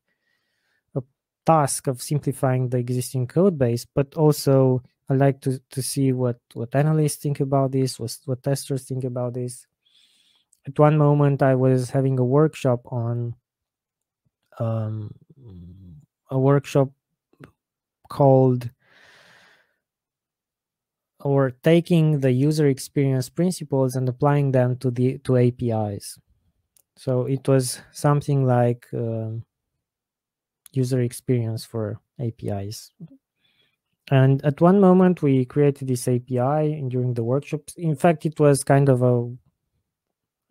task of simplifying the existing code base, but also I'd like to see what analysts think about this, what testers think about this. At one moment, I was having a workshop on called or taking the user experience principles and applying them to the APIs. So it was something like user experience for APIs. And at one moment we created this API during the workshops. In fact, it was kind of a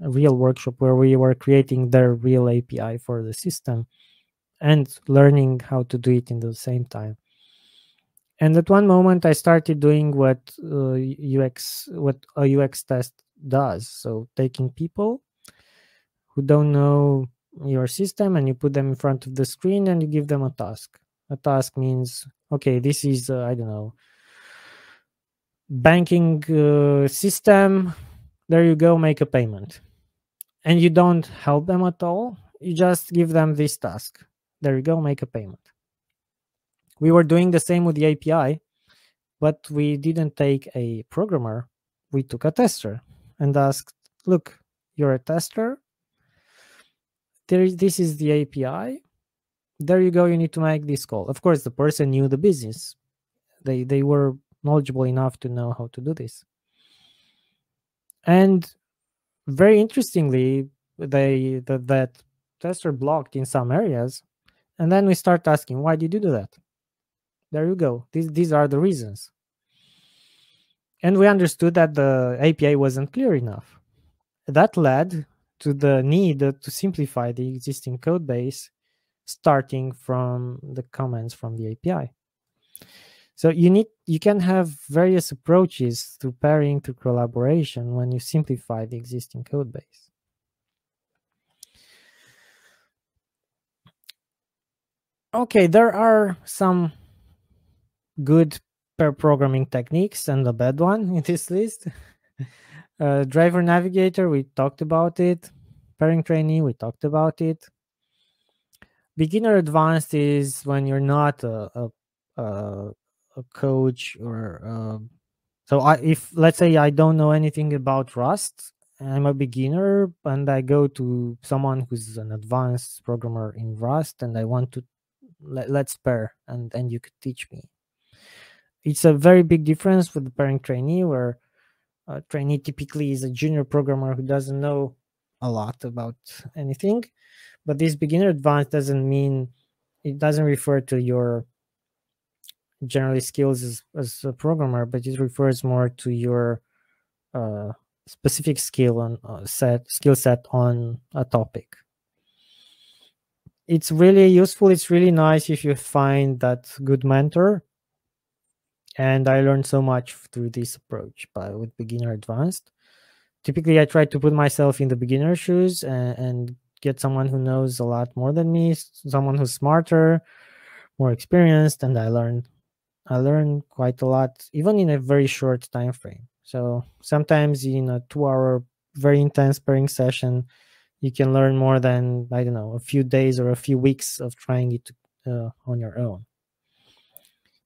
real workshop where we were creating their real API for the system and learning how to do it in the same time. And at one moment I started doing what a UX test does. So taking people who don't know your system and you put them in front of the screen and you give them a task. A task means, okay, this is, I don't know, banking system. There you go, make a payment. And you don't help them at all. You just give them this task. There you go, make a payment. We were doing the same with the API, but we didn't take a programmer. We took a tester and asked, look, you're a tester. This is the API. There you go. You need to make this call. Of course, the person knew the business. They were knowledgeable enough to know how to do this. And very interestingly, that tester blocked in some areas. And then we start asking, why did you do that? There you go. These are the reasons. And we understood that the API wasn't clear enough. That led to the need to simplify the existing code base, starting from the comments from the API. So you can have various approaches to pairing, to collaboration when you simplify the existing code base. Okay, there are some good pair programming techniques and a bad one in this list. Driver navigator, we talked about it. Pairing trainee, we talked about it. Beginner advanced is when you're not a coach or if let's say I don't know anything about Rust, I'm a beginner and I go to someone who's an advanced programmer in Rust and I want to let's pair and you could teach me. It's a very big difference with the pairing trainee, where a trainee typically is a junior programmer who doesn't know a lot about anything. But this beginner advanced doesn't refer to your general skills as a programmer, but it refers more to your specific skill set on a topic. It's really useful. It's really nice if you find that good mentor. And I learned so much through this approach with beginner advanced. Typically, I try to put myself in the beginner shoes and get someone who knows a lot more than me, someone who's smarter, more experienced, and I learn quite a lot, even in a very short time frame. So sometimes in a 2-hour, very intense pairing session, you can learn more than, I don't know, a few days or a few weeks of trying it on your own.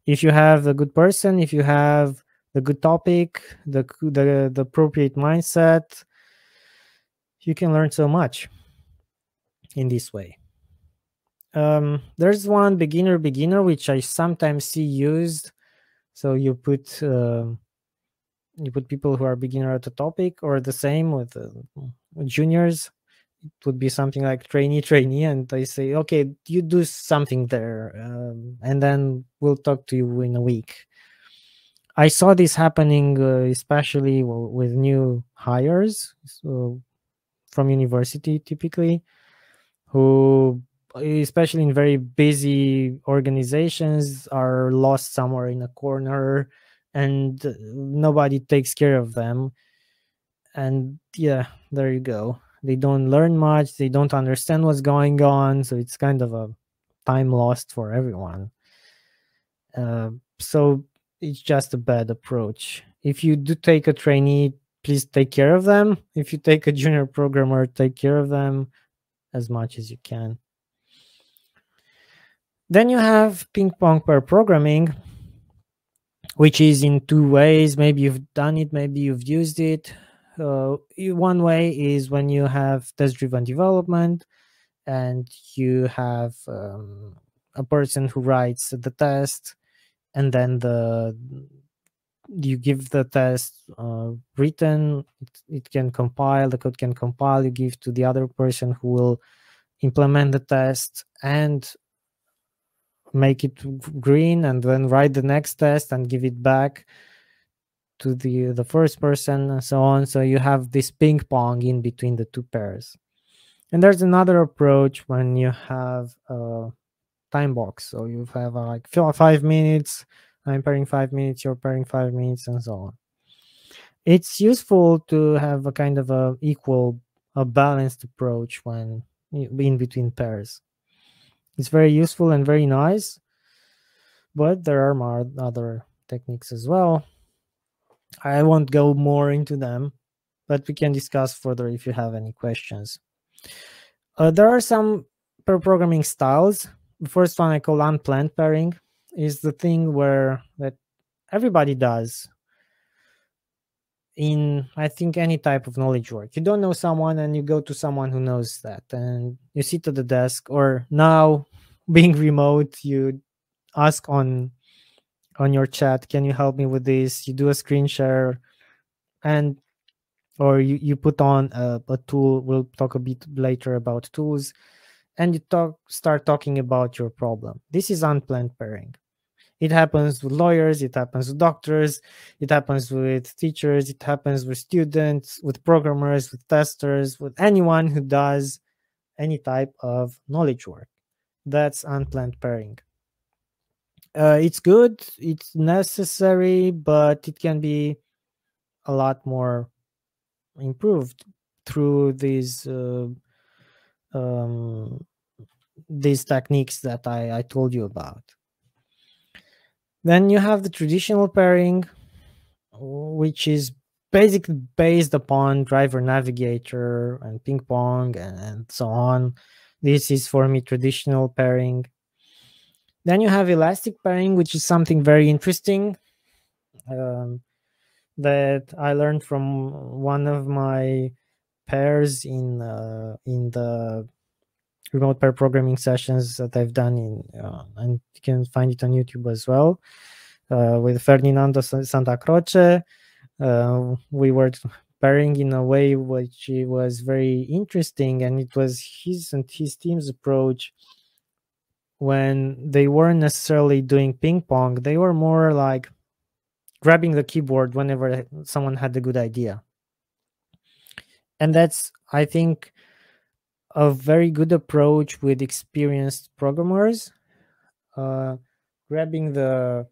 If you have a good person, if you have the good topic, the appropriate mindset, you can learn so much in this way. There's one beginner, which I sometimes see used. So you put people who are beginner at a topic, or the same with juniors. It would be something like trainee, and they say, okay, you do something there, and then we'll talk to you in a week. I saw this happening especially with new hires, so from university typically, who especially in very busy organizations are lost somewhere in a corner and nobody takes care of them. And yeah, there you go. They don't learn much. They don't understand what's going on. So it's kind of a time lost for everyone. So it's just a bad approach. If you do take a trainee, please take care of them. If you take a junior programmer, take care of them as much as you can. Then you have ping pong pair programming, which is in two ways. Maybe you've done it, maybe you've used it. One way is when you have test-driven development and you have a person who writes the test, and then you give the test written. It can compile, the code can compile, you give to the other person who will implement the test and make it green, and then write the next test and give it back to the first person, and so on. So you have this ping pong in between the two pairs. And there's another approach when you have a time box. So you have like 5 minutes, I'm pairing 5 minutes, you're pairing 5 minutes, and so on. It's useful to have a kind of a balanced approach when in between pairs. It's very useful and very nice, but there are more other techniques as well. I won't go more into them, but we can discuss further if you have any questions. There are some pair programming styles. The first one I call unplanned pairing is the thing that everybody does in, I think, any type of knowledge work. You don't know someone and you go to someone who knows that, and you sit at the desk, or now being remote, you ask on your chat, can you help me with this? You do a screen share, and or you put on a tool. We'll talk a bit later about tools, and you start talking about your problem. This is unplanned pairing. It happens with lawyers, it happens with doctors, it happens with teachers, it happens with students, with programmers, with testers, with anyone who does any type of knowledge work. That's unplanned pairing. It's good, it's necessary, but it can be a lot more improved through these techniques that I told you about. Then you have the traditional pairing, which is basically based upon driver navigator and ping pong and so on. This is for me traditional pairing. Then you have elastic pairing, which is something very interesting that I learned from one of my pairs in the remote pair programming sessions that I've done and you can find it on YouTube as well, with Ferdinando Santa Croce. We were pairing in a way which was very interesting, and it was his and his team's approach when they weren't necessarily doing ping pong. They were more like grabbing the keyboard whenever someone had a good idea. And that's, I think, a very good approach with experienced programmers, grabbing the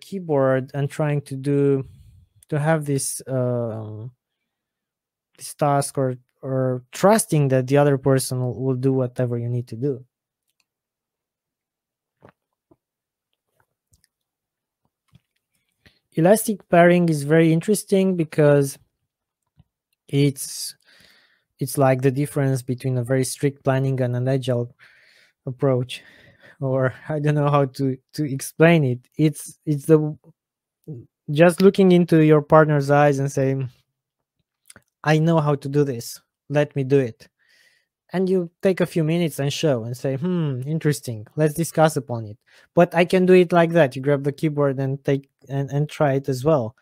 keyboard and trying to have this this task, or trusting that the other person will do whatever you need to do. Elastic pairing is very interesting because it's like the difference between a very strict planning and an agile approach, or I don't know how to explain it. It's the just looking into your partner's eyes and saying, I know how to do this. Let me do it. And you take a few minutes and show and say, interesting. Let's discuss upon it. But I can do it like that. You grab the keyboard and take and try it as well.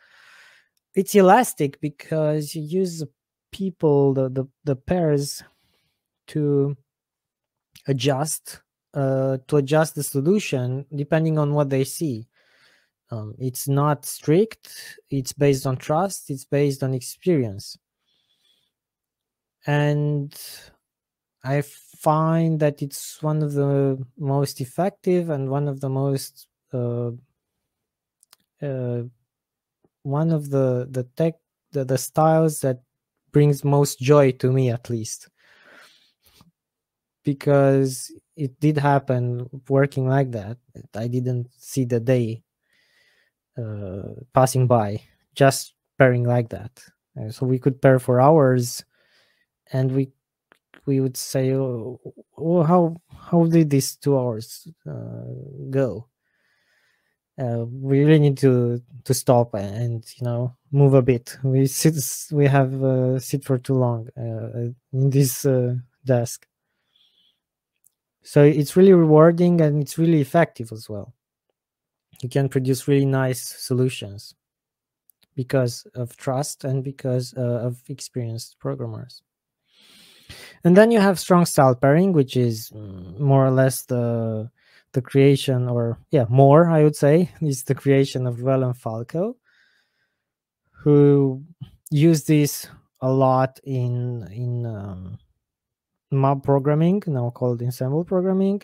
It's elastic because you use people, the pairs to adjust the solution depending on what they see. It's not strict. It's based on trust. It's based on experience. And I find that it's one of the most effective and one of the styles that brings most joy to me, at least, because it did happen working like that. I didn't see the day passing by just pairing like that. So we could pair for hours, and we would say, oh, how did these 2 hours go? We really need to stop and move a bit. We have sit for too long in this desk. So it's really rewarding and it's really effective as well. You can produce really nice solutions because of trust and because of experienced programmers. And then you have strong style pairing, which is more or less the creation, or more, I would say, is the creation of Llewellyn Falco, who used this a lot in mob programming, now called ensemble programming.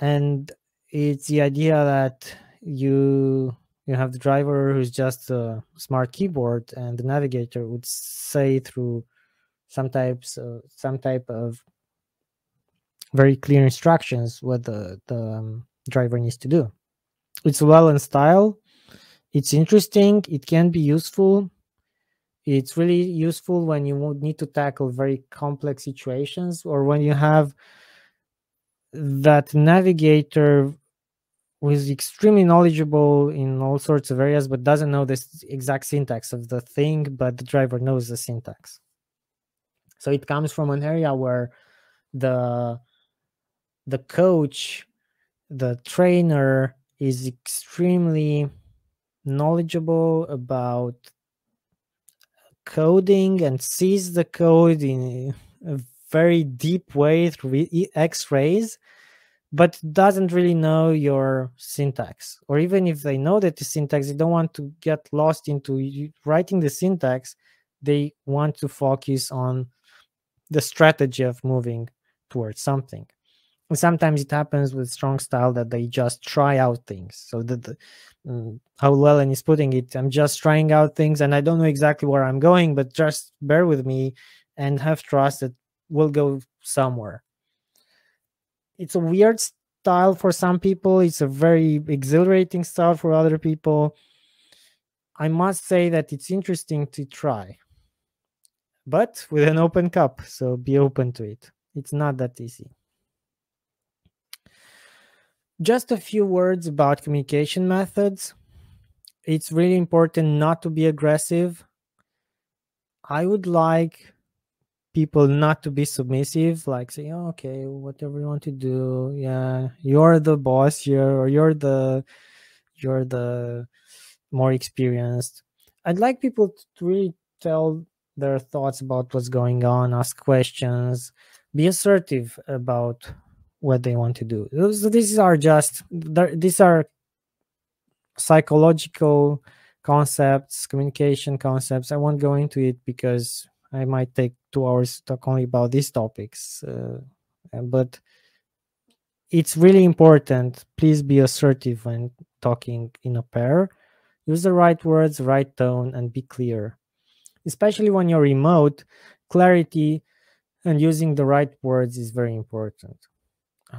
And it's the idea that you have the driver who's just a smart keyboard, and the navigator would say through some type of very clear instructions what the driver needs to do. It's well in style. It's interesting. It can be useful. It's really useful when you need to tackle very complex situations, or when you have that navigator who is extremely knowledgeable in all sorts of areas but doesn't know the exact syntax of the thing, but the driver knows the syntax. So it comes from an area where the coach, the trainer, is extremely knowledgeable about coding and sees the code in a very deep way through X-rays, but doesn't really know your syntax. Or even if they know that the syntax, they don't want to get lost into writing the syntax. They want to focus on the strategy of moving towards something. And sometimes it happens with strong style that they just try out things. So that how Llewellyn is putting it, I'm just trying out things and I don't know exactly where I'm going, but just bear with me and have trust that we'll go somewhere. It's a weird style for some people. It's a very exhilarating style for other people. I must say that it's interesting to try, but with an open cup, so be open to it. It's not that easy. Just a few words about communication methods. It's really important not to be aggressive. I would like people not to be submissive, like saying, oh, okay, whatever you want to do, yeah, you're the boss here, or you're the more experienced. I'd like people to really tell their thoughts about what's going on, ask questions, be assertive about what they want to do. So these are psychological concepts, communication concepts. I won't go into it because I might take 2 hours to talk only about these topics, but it's really important. Please be assertive when talking in a pair. Use the right words, right tone, and be clear. Especially when you're remote, clarity and using the right words is very important.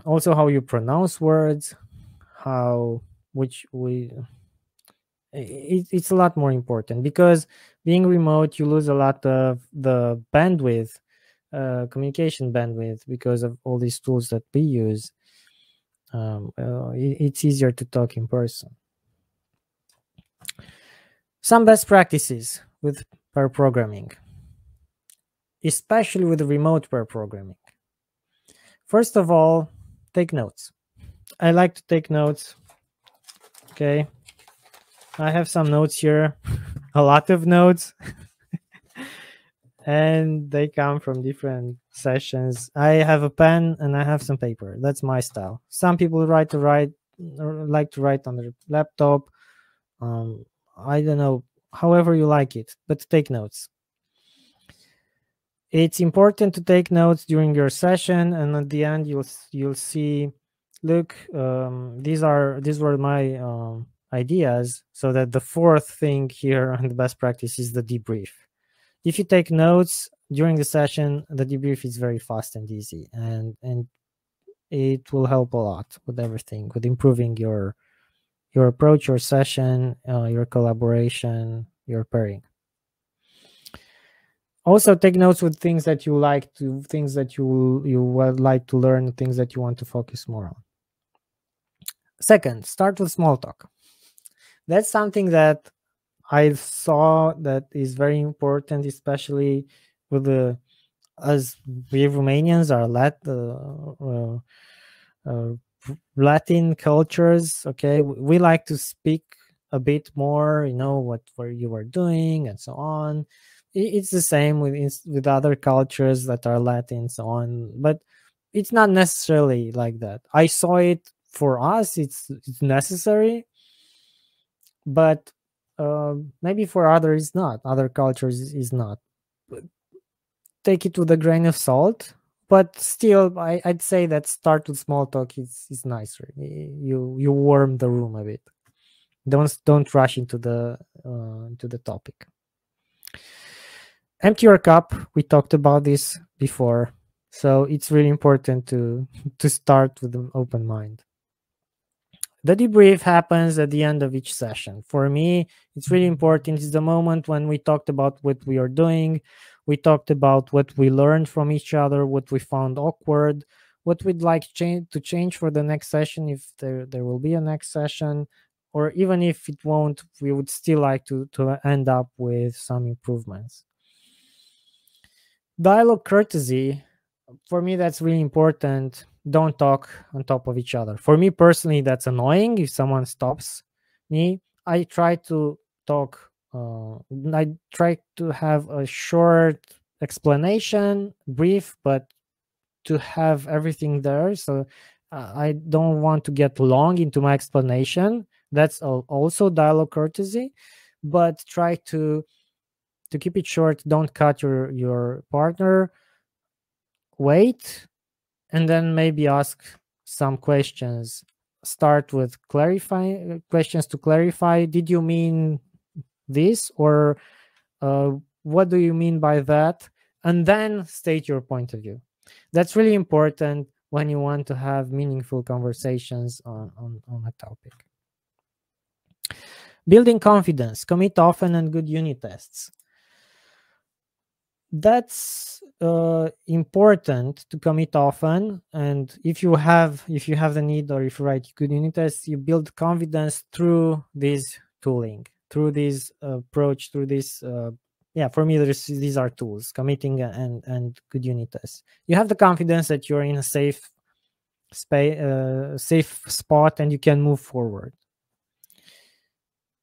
Also, how you pronounce words, it's a lot more important, because being remote, you lose a lot of the bandwidth, communication bandwidth, because of all these tools that we use. It's easier to talk in person. Some best practices with pair programming. especially with remote pair programming. First of all, take notes. I like to take notes. Okay. I have some notes here, a lot of notes, and they come from different sessions. I have a pen and I have some paper. That's my style. Some people like to write on their laptop. I don't know, however you like it, but take notes. It's important to take notes during your session, and at the end you'll see, look, these were my ideas, so that the fourth thing here on the best practice is the debrief. If you take notes during the session, the debrief is very fast and easy, and it will help a lot with everything, with improving your approach, your session, your collaboration, your pairing. Also take notes with things that you like to, things that you would like to learn, things that you want to focus more on. Second, start with small talk. That's something that I saw that is very important, especially with the, as we Romanians are Latin cultures, okay, we like to speak a bit more, you know, what you are doing and so on. It's the same with other cultures that are Latin and so on, but it's not necessarily like that. I saw it for us, it's necessary, but maybe for others it's not, other cultures is not. But take it with a grain of salt. But still, I'd say that start with small talk is nicer. You warm the room a bit. Don't rush into the topic. Empty your cup. We talked about this before, so it's really important to start with an open mind. The debrief happens at the end of each session. For me, it's really important. It's the moment when we talked about what we are doing. We talked about what we learned from each other, what we found awkward, what we'd like to change for the next session, if there will be a next session, or even if it won't, we would still like to end up with some improvements. Dialogue courtesy, for me, that's really important. Don't talk on top of each other. For me personally, that's annoying. If someone stops me, I try to talk. I try to have a short explanation, brief, but to have everything there. So I don't want to get long into my explanation. That's also dialogue courtesy, but try to keep it short. Don't cut your partner. Wait, and then maybe ask some questions. Start with clarifying questions to clarify. Did you mean this, or what do you mean by that? And then state your point of view. That's really important when you want to have meaningful conversations on a topic. Building confidence, commit often and good unit tests. That's important to commit often, and if you have the need, or if you write good unit tests, you build confidence through this tooling. Through this approach, through this, for me, these are tools, committing and good unit tests. You have the confidence that you're in a safe space, safe spot, and you can move forward.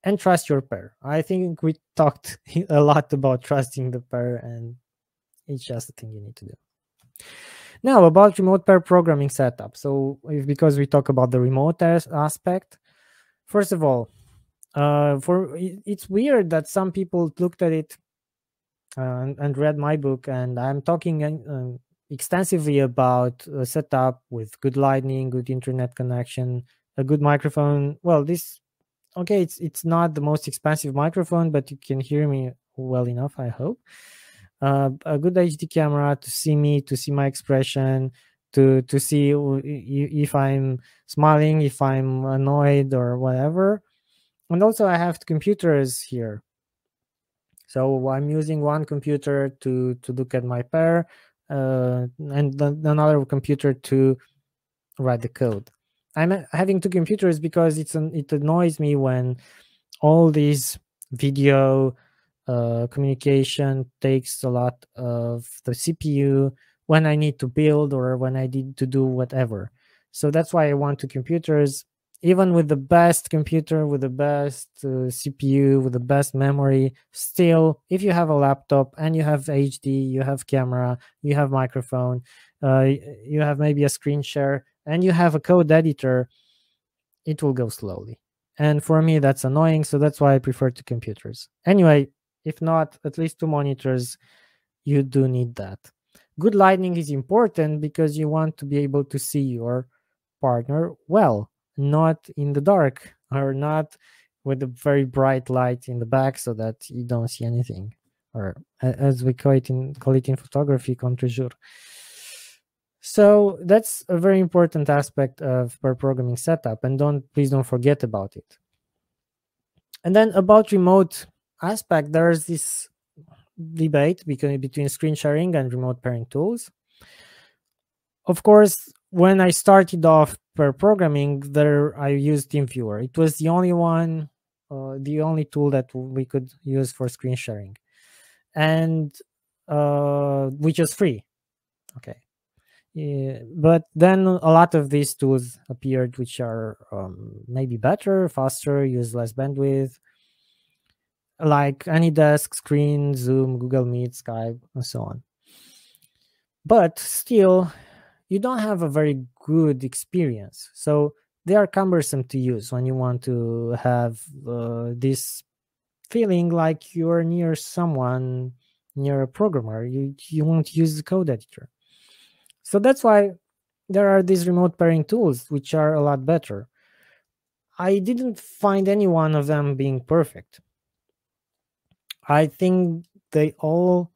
And trust your pair. I think we talked a lot about trusting the pair, and it's just a thing you need to do. Now, about remote pair programming setup. So, because we talk about the remote aspect, first of all, it's weird that some people looked at it and read my book, and I'm talking extensively about a setup with good lighting, good internet connection, a good microphone. Well, this, okay, it's not the most expensive microphone, but you can hear me well enough, I hope. A good HD camera to see me, to see my expression, to see if I'm smiling, if I'm annoyed or whatever. And also I have computers here. So I'm using one computer to look at my pair, and another computer to write the code. I'm having two computers because it annoys me when all these video Communication takes a lot of the CPU when I need to build or when I need to do whatever. So that's why I want to computers, even with the best computer, with the best CPU, with the best memory, still, if you have a laptop and you have HD, you have camera, you have microphone, you have maybe a screen share, and you have a code editor, it will go slowly. And for me, that's annoying, so that's why I prefer to computers. Anyway, if not, at least two monitors, you do need that. Good lighting is important because you want to be able to see your partner well, not in the dark or not with a very bright light in the back so that you don't see anything, or as we call it in photography, contre-jour. So that's a very important aspect of pair programming setup, and please don't forget about it. And then about remote aspect, there is this debate between screen sharing and remote pairing tools. Of course, when I started off pair programming, I used TeamViewer. It was the only one, the only tool that we could use for screen sharing, and which is free. Okay, yeah, but then a lot of these tools appeared, which are maybe better, faster, use less bandwidth, like AnyDesk, Screen, Zoom, Google Meet, Skype, and so on. But still, you don't have a very good experience. So they are cumbersome to use when you want to have this feeling like you're near someone, near a programmer. You won't use the code editor. So that's why there are these remote pairing tools, which are a lot better. I didn't find any one of them being perfect. I think they all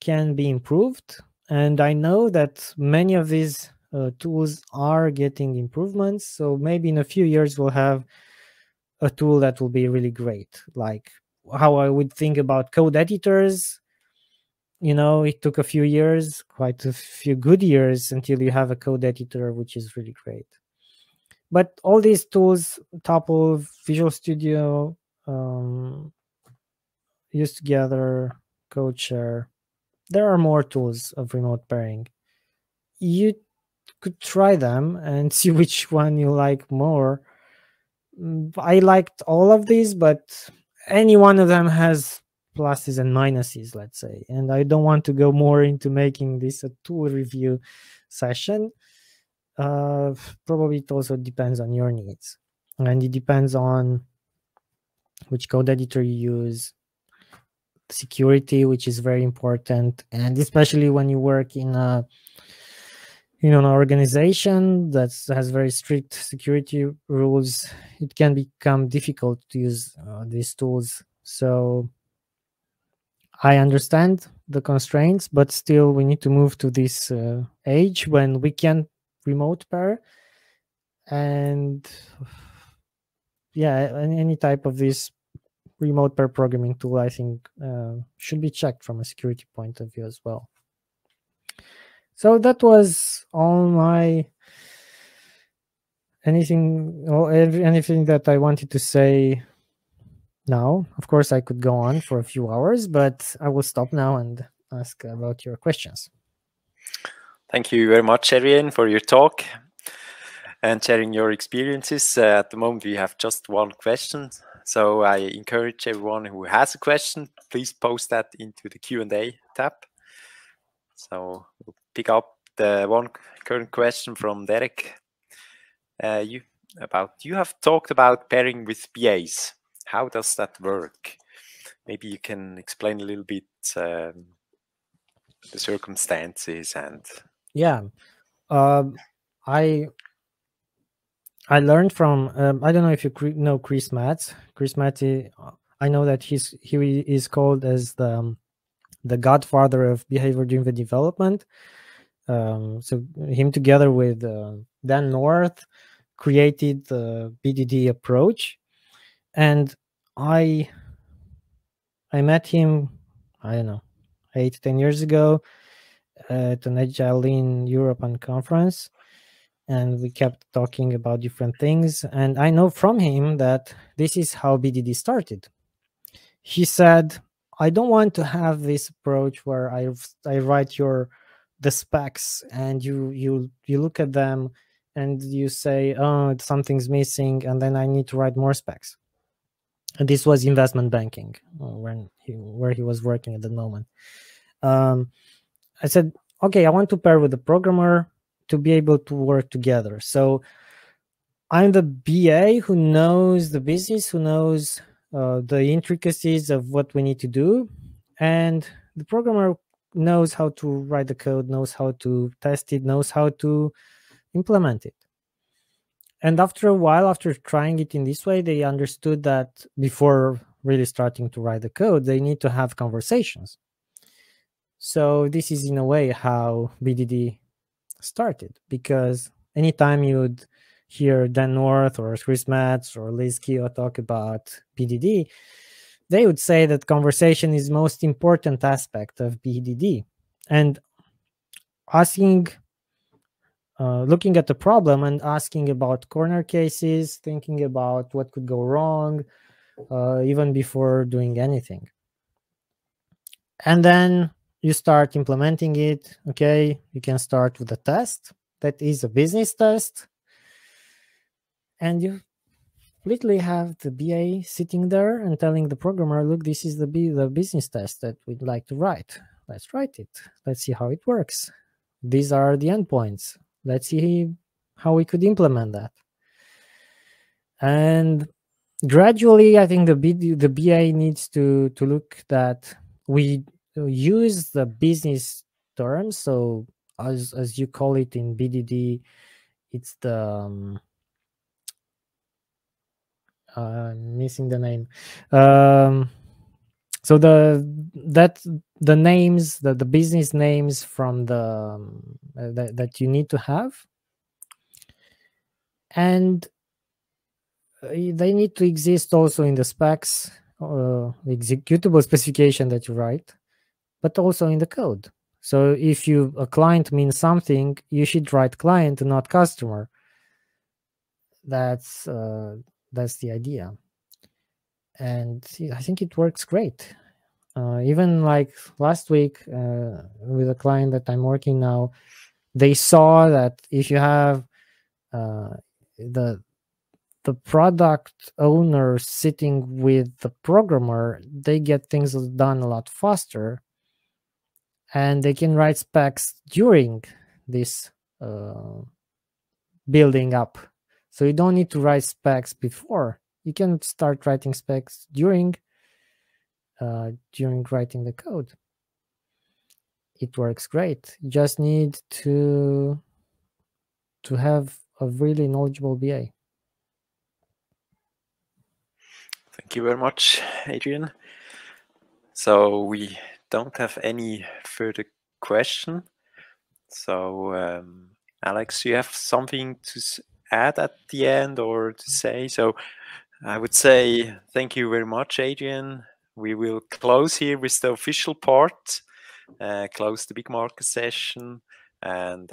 can be improved, and I know that many of these tools are getting improvements, so maybe in a few years we'll have a tool that will be really great, like how I would think about code editors. You know, it took a few years, quite a few good years, until you have a code editor, which is really great. But all these tools, Tuple, Visual Studio, Use Together, Code Share. There are more tools of remote pairing. You could try them and see which one you like more. I liked all of these, but any one of them has pluses and minuses, let's say. And I don't want to go more into making this a tool review session. Probably it also depends on your needs. And it depends on which code editor you use. Security, which is very important, and especially when you work in a an organization that has very strict security rules, it can become difficult to use these tools. So I understand the constraints, but still we need to move to this age when we can remote pair, and yeah, any type of this remote pair programming tool, I think, should be checked from a security point of view as well. So that was all my anything that I wanted to say now. Of course, I could go on for a few hours, but I will stop now and ask about your questions. Thank you very much, Adrian, for your talk and sharing your experiences. At the moment, we have just one question. So I encourage everyone who has a question, please post that into the Q&A tab. So we'll pick up the one current question from Derek. You have talked about pairing with BAs. How does that work? Maybe you can explain a little bit the circumstances and... Yeah, I learned from, I don't know if you know Chris Matts. Chris Matts, I know that he is called as the godfather of behavior-driven development. So him together with Dan North created the BDD approach. And I met him, I don't know, 8-10 years ago at an Agile in European conference. And we kept talking about different things. And I know from him that this is how BDD started. he said, I don't want to have this approach where I write the specs and you look at them and you say, oh, something's missing, and then I need to write more specs. And this was investment banking where he was working at the moment. I said, okay, I want to pair with the programmer to be able to work together. So I'm the BA who knows the business, who knows the intricacies of what we need to do. And the programmer knows how to write the code, knows how to test it, knows how to implement it. And after a while, after trying it in this way, they understood that before really starting to write the code, they need to have conversations. So this is in a way how BDD started, because anytime you'd hear Dan North or Chris Matts or Liz Keogh talk about BDD, they would say that conversation is the most important aspect of BDD. And asking, looking at the problem and asking about corner cases, thinking about what could go wrong, even before doing anything. And then you start implementing it. Okay, you can start with a test that is a business test. And you literally have the BA sitting there and telling the programmer, look, this is the business test that we'd like to write. Let's write it. Let's see how it works. These are the endpoints. Let's see how we could implement that. And gradually, I think the BA needs to look that we use the business terms. So as you call it in BDD, it's the, I'm missing the name. So the names, the business names from the that you need to have, and they need to exist also in the specs, executable specification that you write, but also in the code. So if a client means something, you should write client, not customer. That's the idea. And I think it works great. Even like last week with a client that I'm working now, they saw that if you have the product owner sitting with the programmer, they get things done a lot faster, and they can write specs during this building up. So you don't need to write specs before. You can start writing specs during writing the code. It works great. You just need to have a really knowledgeable BA. Thank you very much, Adrian. So we don't have any further question. So Alex, you have something to add at the end or to say? So I would say thank you very much, Adrian. We will close here with the official part, close the Big Market session, and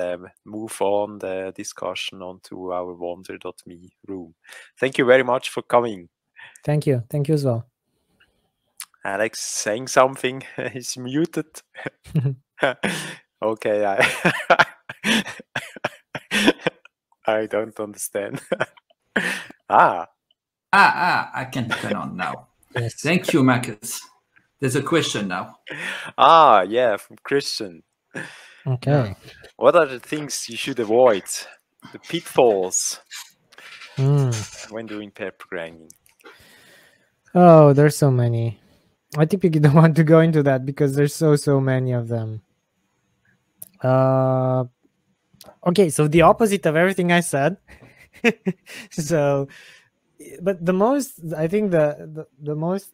move on the discussion onto our wander.me room. Thank you very much for coming. Thank you. Thank you as well. Alex saying something. He's muted. Okay. I don't understand. I can turn on now. Yes. Thank you, Marcus. There's a question now. Yeah, from Christian. Okay. What are the things you should avoid? The pitfalls when doing pair programming? Oh, there's so many. I typically don't want to go into that because there's so many of them. Okay, so the opposite of everything I said. So, but the most, I think the most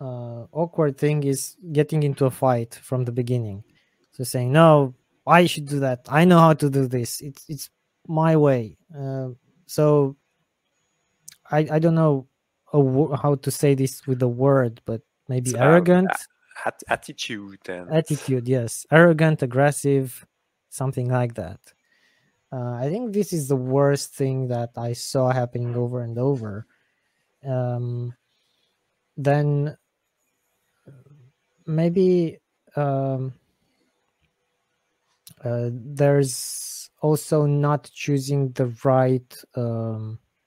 awkward thing is getting into a fight from the beginning. So saying, no, I should do that. I know how to do this. It's my way. So I don't know how to say this with a word, but maybe so arrogant. Attitude. Attitude, yes. Arrogant, aggressive, something like that. I think this is the worst thing that I saw happening over and over. then maybe there's also not choosing the right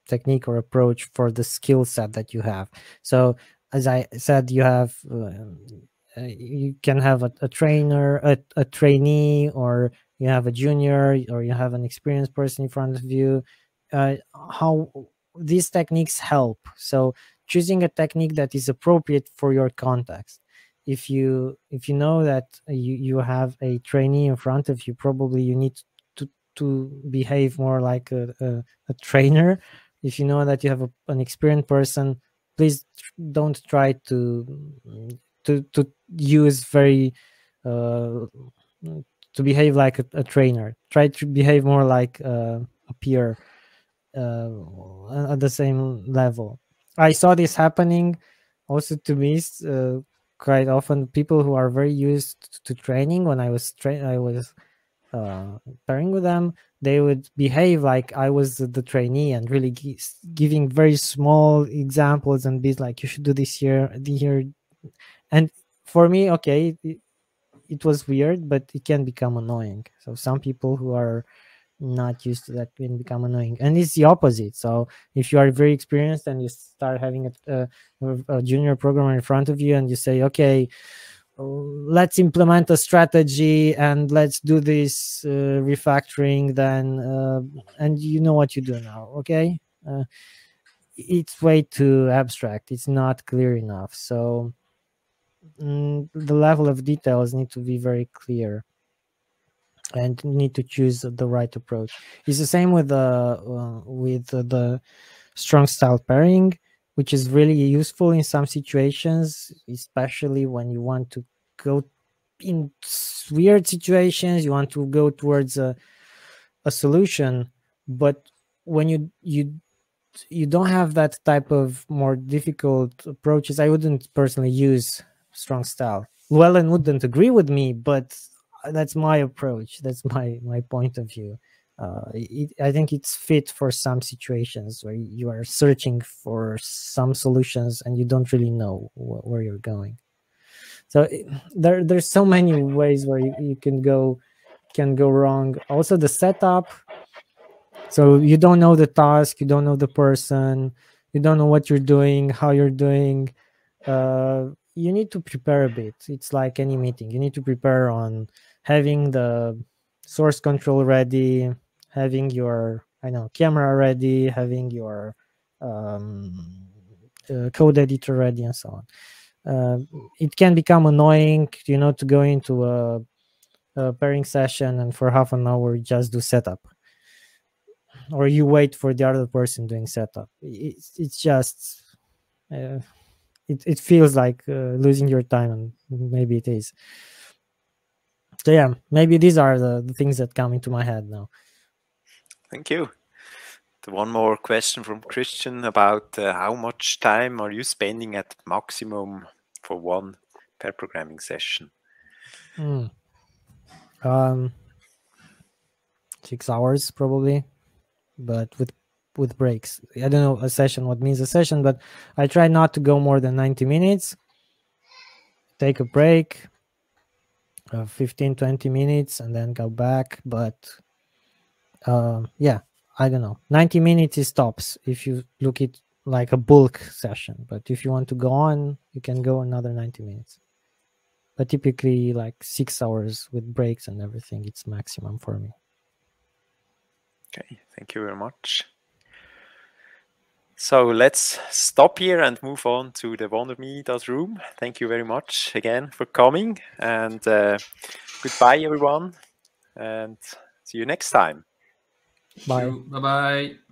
technique or approach for the skill set that you have. So as I said, you have you can have a trainer, a trainee, or you have a junior, or you have an experienced person in front of you. How these techniques help. So choosing a technique that is appropriate for your context. If you know that you have a trainee in front of you, probably you need to behave more like a trainer. If you know that you have an experienced person, please don't try to use very to behave like a trainer. Try to behave more like a peer at the same level. I saw this happening also to me quite often. People who are very used to training, when I was pairing with them, they would behave like I was the trainee and really giving very small examples and be like, you should do this here. And for me, okay, it was weird, but it can become annoying. So some people who are not used to that can become annoying, and it's the opposite. So if you are very experienced and you start having a junior programmer in front of you and you say, okay, let's implement a strategy and let's do this refactoring, then and you know what you do now, okay, it's way too abstract, it's not clear enough. So the level of details need to be very clear and need to choose the right approach. It's the same with the strong style pairing, which is really useful in some situations, especially when you want to go in weird situations, you want to go towards a solution. But when you don't have that type of more difficult approaches, I wouldn't personally use strong style. Llewellyn wouldn't agree with me, but that's my approach. That's my point of view. I think it's fit for some situations where you are searching for some solutions and you don't really know where you're going. So there's so many ways where you can go wrong. Also the setup. So you don't know the task, you don't know the person, you don't know what you're doing, how you're doing. You need to prepare a bit. It's like any meeting. You need to prepare on having the source control ready, having your camera ready, having your code editor ready, and so on. It can become annoying, to go into a pairing session and for half an hour just do setup, or you wait for the other person doing setup. It's just it feels like losing your time, and maybe it is. So yeah, maybe these are the things that come into my head now. Thank you. One more question from Christian about how much time are you spending at maximum for one pair programming session? 6 hours probably, but with breaks. I don't know a session, what means a session, but I try not to go more than 90 minutes. Take a break. 15-20 minutes and then go back, but yeah, I don't know, 90 minutes is tops if you look it like a bulk session, but if you want to go on, you can go another 90 minutes, but typically like 6 hours with breaks and everything, it's maximum for me. Okay, thank you very much. So let's stop here and move on to the wonderme.room. Thank you very much again for coming, and goodbye everyone, and see you next time. Bye. Bye-bye.